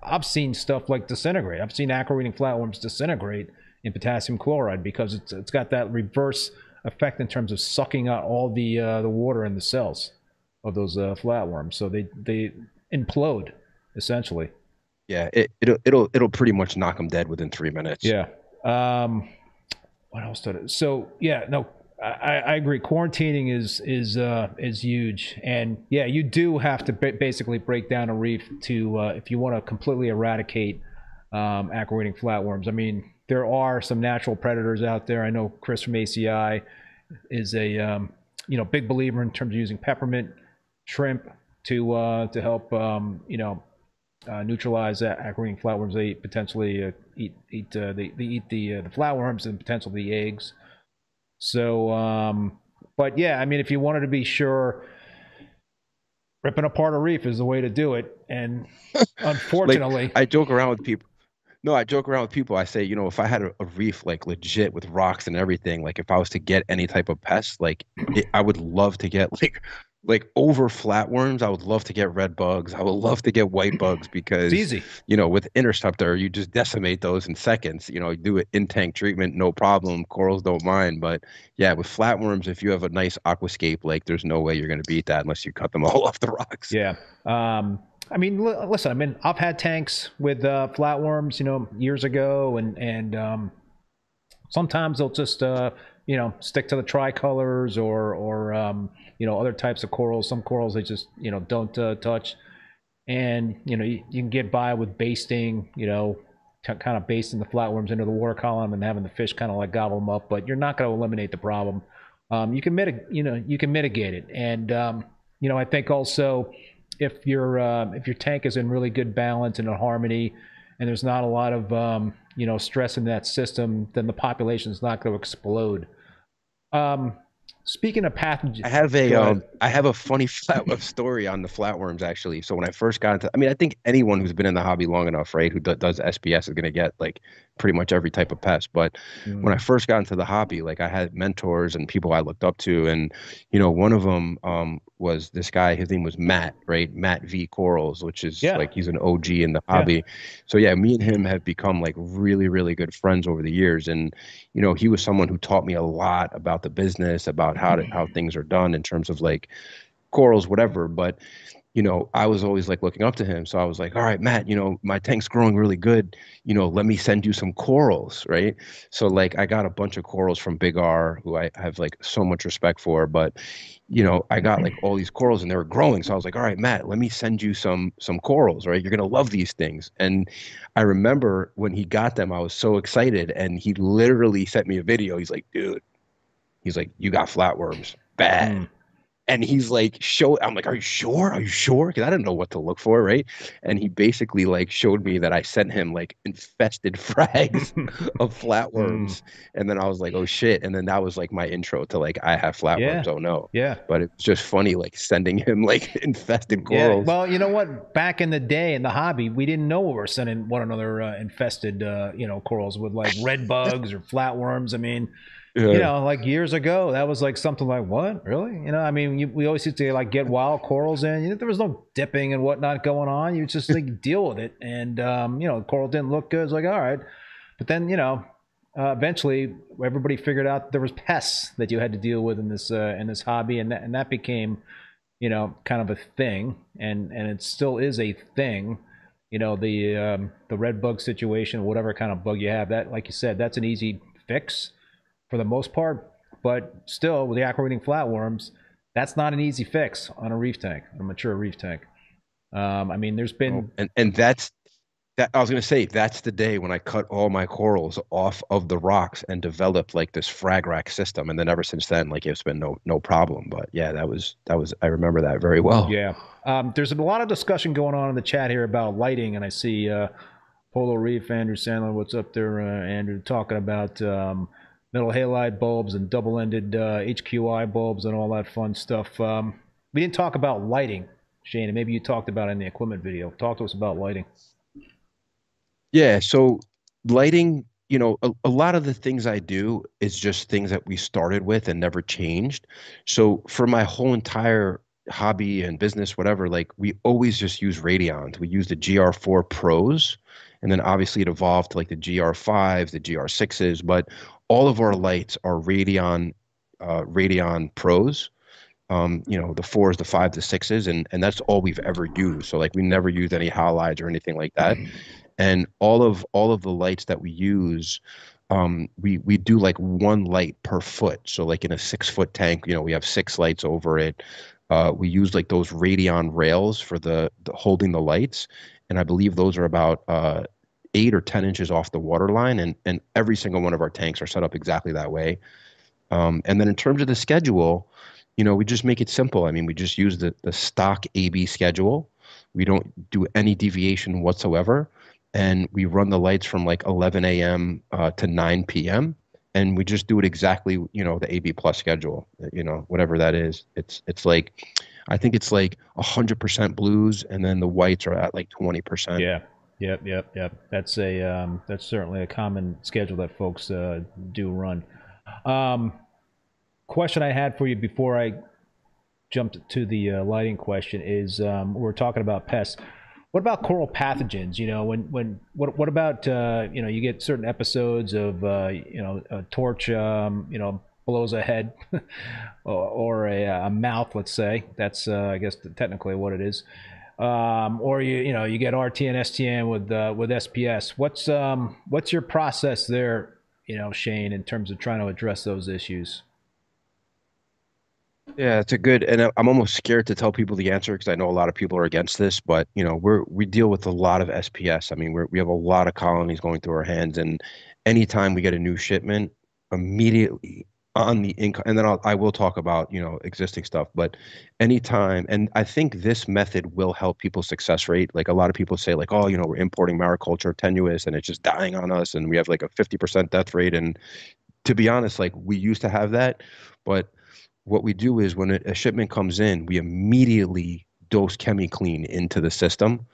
I've seen stuff like disintegrate. I've seen acro-eating flatworms disintegrate in potassium chloride, because it's got that reverse effect in terms of sucking out all the water in the cells of those flatworms, so they implode essentially. Yeah, it'll pretty much knock them dead within 3 minutes. Yeah. What else did it? So yeah, no, I agree. Quarantining is huge, and yeah, you do have to basically break down a reef to if you want to completely eradicate aqua-eating flatworms. I mean, there are some natural predators out there. I know Chris from ACI is a big believer in terms of using peppermint shrimp to help neutralize aqua-eating flatworms. They potentially eat the flatworms and potentially the eggs. So, but yeah, I mean, if you wanted to be sure, ripping apart a reef is the way to do it. And unfortunately, like, I joke around with people. No, I joke around with people. I say, you know, if I had a reef like legit with rocks and everything, like if I was to get any type of pest, like I would love to get like over flatworms. I would love to get red bugs. I would love to get white bugs because it's easy. You know, with Interceptor, you just decimate those in seconds. You know, you do an in-tank treatment, no problem. Corals don't mind. But yeah, with flatworms, if you have a nice aquascape, like there's no way you're going to beat that unless you cut them all off the rocks. Yeah. I mean, listen, I mean, I've had tanks with flatworms, you know, years ago, and sometimes they'll just, you know, stick to the tricolors or you know, other types of corals. Some corals they just, you know, don't touch. And, you know, you can get by with basting, you know, kind of basting the flatworms into the water column and having the fish kind of like gobble them up, but you're not going to eliminate the problem. You can mitigate it. And, you know, I think also, if your tank is in really good balance and in harmony, and there's not a lot of you know, stress in that system, then the population is not going to explode. Speaking of pathogens, I have a funny flatworm story on the flatworms actually. So when I first got into, I mean, I think anyone who's been in the hobby long enough, right, who does SBS is going to get like pretty much every type of pest. But when I first got into the hobby, like I had mentors and people I looked up to, and you know, one of them was this guy. His name was Matt, right? Matt V Corals, which is like he's an OG in the hobby. Yeah. So yeah, me and him have become like really, really good friends over the years, and you know, he was someone who taught me a lot about the business, about how things are done in terms of like corals, whatever. But you know, I was always like looking up to him. So I was like, all right, Matt, you know, my tank's growing really good. You know, let me send you some corals, right? So like I got a bunch of corals from Big R, who I have like so much respect for. But, you know, I got like all these corals and they were growing. So I was like, all right, Matt, let me send you some corals, right? You're going to love these things. And I remember when he got them, I was so excited. And he literally sent me a video. He's like, dude, he's like, you got flatworms bad. And he's like, I'm like, are you sure? Are you sure? Because I didn't know what to look for, right? And he basically like showed me that I sent him like infested frags of flatworms. And then I was like, oh shit. And then that was like my intro to like, I have flatworms, oh no. Yeah. But it's just funny like sending him like infested corals. Yeah. Well, you know what? Back in the day in the hobby, we didn't know what we were sending one another infested, you know, corals with like red bugs or flatworms. I mean, you know, like years ago, that was like something like, what? Really? You know, I mean, we always used to like get wild corals in. You know, there was no dipping and whatnot going on. You just like deal with it. And, you know, the coral didn't look good. It's like, all right. But then, you know, eventually everybody figured out there was pests that you had to deal with in this hobby. And that became, you know, kind of a thing. And it still is a thing. You know, the red bug situation, whatever kind of bug you have, that, like you said, that's an easy fix for the most part, but still with the aqua-eating flatworms, that's not an easy fix on a reef tank, a mature reef tank. I mean, there's been and that's that. I was gonna say that's the day when I cut all my corals off of the rocks and developed like this frag rack system, and then ever since then, like it's been no problem. But yeah, that was I remember that very well. Yeah, there's a lot of discussion going on in the chat here about lighting, and I see Polo Reef Andrew Sandler, what's up there, Andrew, talking about metal halide bulbs and double-ended HQI bulbs and all that fun stuff. We didn't talk about lighting, Shane, and maybe you talked about it in the equipment video. Talk to us about lighting. Yeah, so lighting, you know, a lot of the things I do is just things that we started with and never changed. So for my whole entire hobby and business, whatever, like we always just use Radions. We use the GR4 Pros, and then obviously it evolved to like the GR5s, the GR6s, but all of our lights are Radion Pros, you know, the 4s, the 5s, the 6s, and that's all we've ever used. So like we never used any halides or anything like that. And all of the lights that we use, we do like one light per foot. So like in a 6-foot tank, you know, we have 6 lights over it. We use like those Radion rails for the holding the lights. And I believe those are about 8 or 10 inches off the water line, and every single one of our tanks are set up exactly that way. And then in terms of the schedule, you know, we just make it simple. I mean, we just use the stock AB schedule. We don't do any deviation whatsoever. And we run the lights from like 11 a.m. To 9 p.m. And we just do it exactly, you know, the AB plus schedule, you know, whatever that is. It's like, I think it's like 100% blues, and then the whites are at like 20%. Yeah. Yep. That's a that's certainly a common schedule that folks do run. Question I had for you before I jumped to the lighting question is we're talking about pests. What about coral pathogens? You know, what about you know, you get certain episodes of you know, a torch you know, blows a head or a mouth, let's say. That's I guess technically what it is. Or you get RT and STN with SPS. What's your process there, you know, Shane, in terms of trying to address those issues? Yeah, it's a good, and I'm almost scared to tell people the answer because I know a lot of people are against this, but you know, we deal with a lot of SPS. I mean, we have a lot of colonies going through our hands, and anytime we get a new shipment, immediately on the income, and then I will talk about, you know, existing stuff, but anytime, and I think this method will help people's success rate. Like a lot of people say like, oh, you know, we're importing mariculture tenuous and it's just dying on us and we have like a 50% death rate. And to be honest, like we used to have that, but what we do is when a shipment comes in, we immediately dose ChemiClean into the system.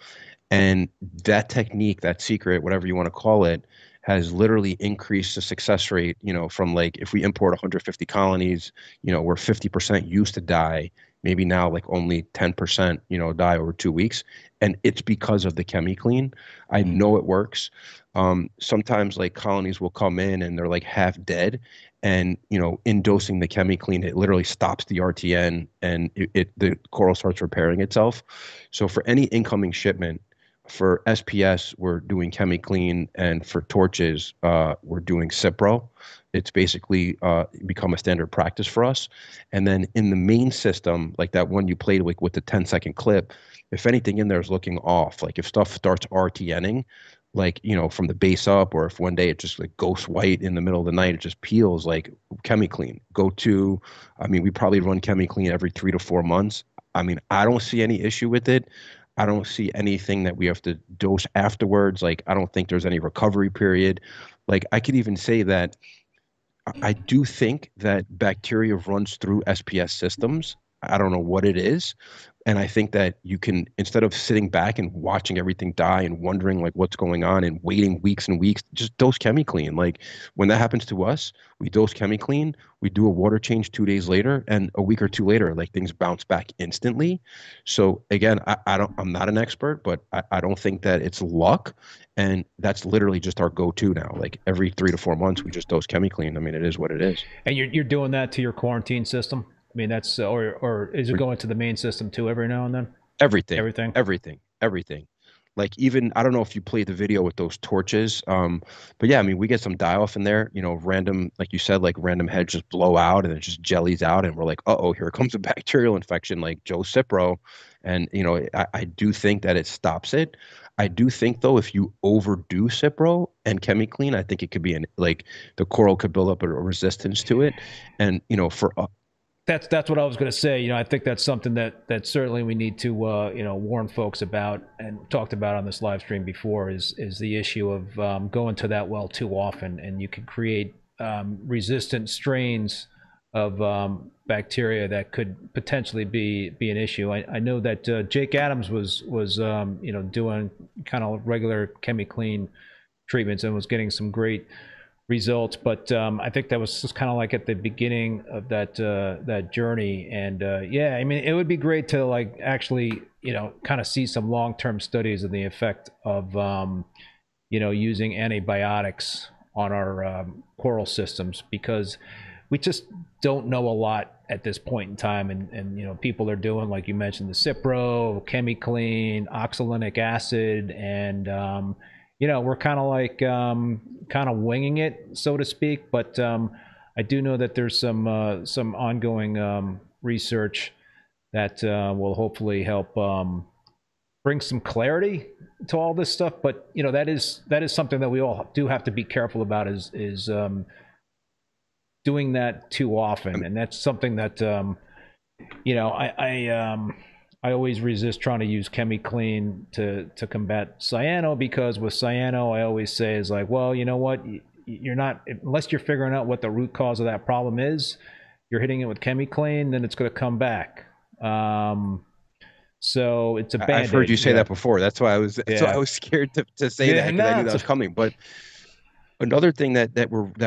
And that technique, that secret, whatever you want to call it, has literally increased the success rate, you know, from like if we import 150 colonies, you know, where 50% used to die, maybe now like only 10%, you know, die over 2 weeks. And it's because of the ChemiClean. I know it works. Sometimes like colonies will come in and they're like half dead. And, you know, in dosing the ChemiClean, it literally stops the RTN and the coral starts repairing itself. So for any incoming shipment, for SPS, we're doing ChemiClean, and for torches, we're doing Cipro. It's basically become a standard practice for us. And then in the main system, like that one you played with the 10-second clip, if anything in there is looking off, like if stuff starts RTNing, like, you know, from the base up, or if one day it just like ghost white in the middle of the night, it just peels, like ChemiClean. I mean, we probably run ChemiClean every 3 to 4 months. I mean, I don't see any issue with it. I don't see anything that we have to dose afterwards. Like, I don't think there's any recovery period. Like, I could even say that I do think that bacteria runs through SPS systems. I don't know what it is. And I think that you can, instead of sitting back and watching everything die and wondering like what's going on and waiting weeks and weeks, just dose ChemiClean. Like when that happens to us, we dose ChemiClean, we do a water change 2 days later, and a week or two later, like things bounce back instantly. So again, I'm not an expert, but I don't think that it's luck. And that's literally just our go-to now. Like every 3 to 4 months, we just dose ChemiClean. I mean, it is what it is. And you're doing that to your quarantine system? I mean, that's, or is it going to the main system too every now and then? Everything. Like even, I don't know if you played the video with those torches, but yeah, I mean, we get some die off in there, you know, random, like you said, like random heads just blow out and it just jellies out and we're like, uh-oh, here comes a bacterial infection like Joe Cipro. And, you know, I do think that it stops it. I do think, though, if you overdo Cipro and ChemiClean, I think it could be like the coral could build up a resistance to it. And, you know, for that's what I was going to say. You know, I think that's something that certainly we need to, you know, warn folks about, and talked about on this live stream before, is the issue of going to that well too often. And you can create resistant strains of bacteria that could potentially be an issue. I know that Jake Adams was you know, doing kind of regular ChemiClean treatments and was getting some great results, but I think that was just kind of like at the beginning of that journey. And yeah, I mean, it would be great to like actually, you know, kind of see some long-term studies of the effect of you know, using antibiotics on our coral systems, because we just don't know a lot at this point in time. And you know, people are doing, like you mentioned, the Cipro, ChemiClean, oxalinic acid, and you know, we're kind of like kind of winging it, so to speak. But I do know that there's some ongoing research that will hopefully help bring some clarity to all this stuff. But you know, that is something that we all do have to be careful about, is doing that too often. And that's something that you know, I always resist trying to use ChemiClean to combat cyano, because with cyano I always say is like, well, you know what, you're not, unless you're figuring out what the root cause of that problem is, you're hitting it with ChemiClean, then it's going to come back. So it's a band-aid. I've heard you say that before. That's why I was, yeah. So I was scared to say that, because I knew that was coming. But another thing that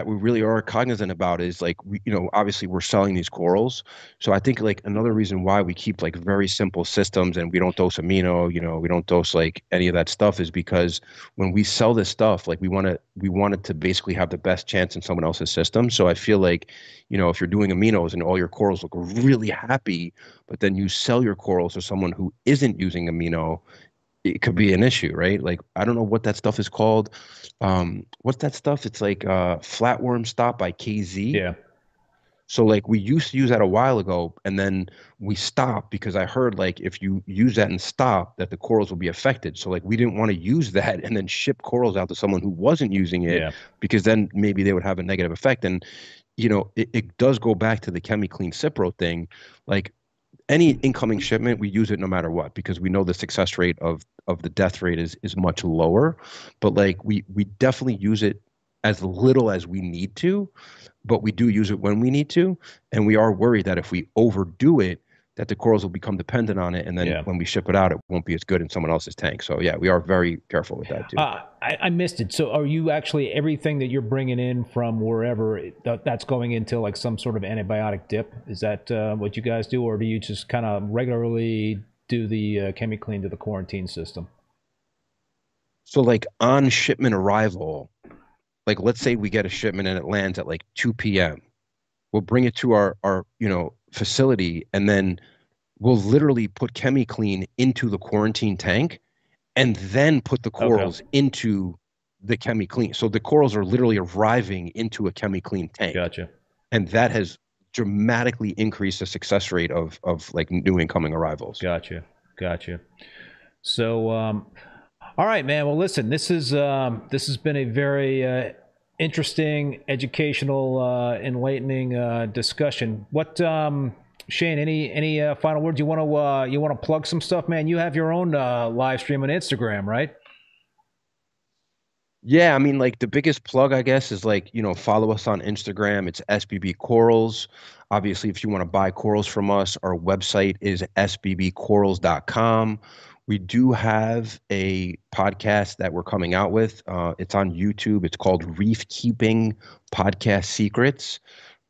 we really are cognizant about is, like, we, you know, obviously we're selling these corals. So I think, like, another reason why we keep, like, very simple systems and we don't dose amino, you know, we don't dose, like, any of that stuff, is because when we sell this stuff, like, we want it to basically have the best chance in someone else's system. So I feel like, you know, if you're doing aminos and all your corals look really happy, but then you sell your corals to someone who isn't using amino, it could be an issue, right? Like, I don't know what that stuff is called. What's that stuff? It's like flatworm stop by KZ. Yeah. So, like, we used to use that a while ago, and then we stopped because I heard, like, if you use that and stop, that the corals will be affected. So, like, we didn't want to use that and then ship corals out to someone who wasn't using it, yeah, because then maybe they would have a negative effect. And, you know, it does go back to the ChemiClean Cipro thing. Like, any incoming shipment, we use it no matter what, because we know the success rate of the death rate is much lower. But, like, we definitely use it as little as we need to, but we do use it when we need to. And we are worried that if we overdo it, that the corals will become dependent on it. And then, yeah, when we ship it out, it won't be as good in someone else's tank. So, yeah, we are very careful with that too. I missed it. So are you actually, everything that you're bringing in from wherever, that's going into, like, some sort of antibiotic dip? Is that what you guys do? Or do you just kind of regularly do the ChemiClean to the quarantine system? So, like, on shipment arrival, like, let's say we get a shipment and it lands at, like, 2 p.m. We'll bring it to our, you know, facility, and then we'll literally put ChemiClean into the quarantine tank and then put the corals, okay, into the ChemiClean. So the corals are literally arriving into a ChemiClean tank. Gotcha. And that has dramatically increased the success rate of like new incoming arrivals. Gotcha. Gotcha. So, all right, man. Well, listen, this has been a very, interesting, educational, enlightening discussion. What, Shane? Any final words? You want to plug some stuff, man? You have your own live stream on Instagram, right? Yeah, I mean, like, the biggest plug, I guess, is, like, you know, follow us on Instagram. It's SBB Corals. Obviously, if you want to buy corals from us, our website is sbbcorals.com. We do have a podcast that we're coming out with. It's on YouTube. It's called Reef Keeping Podcast Secrets.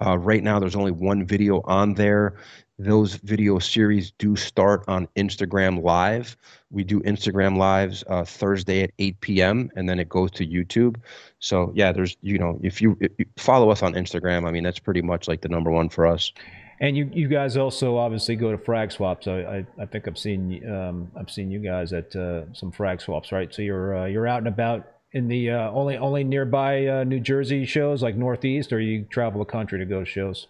Right now, there's only one video on there. Those video series do start on Instagram Live. We do Instagram Lives Thursday at 8 p.m. and then it goes to YouTube. So, yeah, there's, you know, if you follow us on Instagram, I mean, that's pretty much, like, the number one for us. And you guys also obviously go to frag swaps. I think I've seen you guys at some frag swaps, right? So you're out and about in the only nearby New Jersey shows, like Northeast, or you travel the country to go to shows?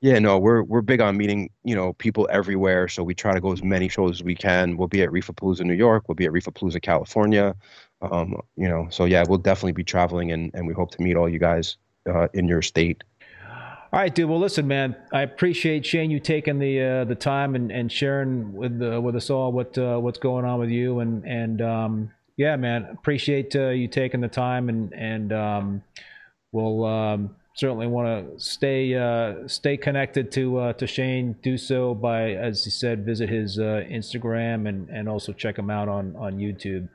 Yeah, no, we're big on meeting, you know, people everywhere. So we try to go as many shows as we can. We'll be at Reefa Palooza, New York. We'll be at Reefa Palooza, California. You know, so yeah, we'll definitely be traveling, and we hope to meet all you guys in your state. All right, dude. Well, listen, man, I appreciate, Shane, you taking the time and sharing with us all what's going on with you, and yeah, man, appreciate you taking the time, and we'll certainly want to stay connected to Shane. Do so by, as he said, visit his Instagram and also check him out on YouTube.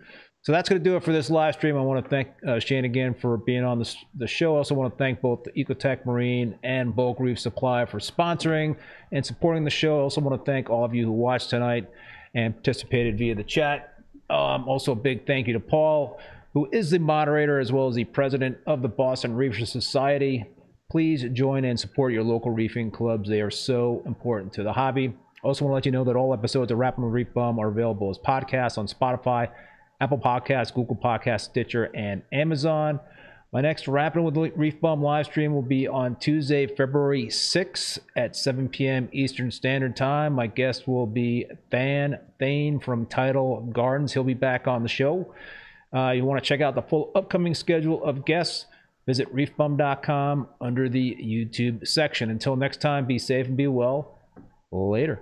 So that's going to do it for this live stream. I want to thank Shane again for being on the show. I also want to thank both the Ecotech Marine and Bulk Reef Supply for sponsoring and supporting the show. I also want to thank all of you who watched tonight and participated via the chat. Also a big thank you to Paul, who is the moderator as well as the president of the Boston Reefers Society. Please join and support your local reefing clubs. They are so important to the hobby. I also want to let you know that all episodes of Rappin' With ReefBum are available as podcasts on Spotify, Apple Podcasts, Google Podcasts, Stitcher, and Amazon. My next Rappin' With ReefBum live stream will be on Tuesday, February 6th at 7 p.m. Eastern Standard Time. My guest will be Than Thane from Tidal Gardens. He'll be back on the show. You want to check out the full upcoming schedule of guests, visit reefbum.com under the YouTube section. Until next time, be safe and be well. Later.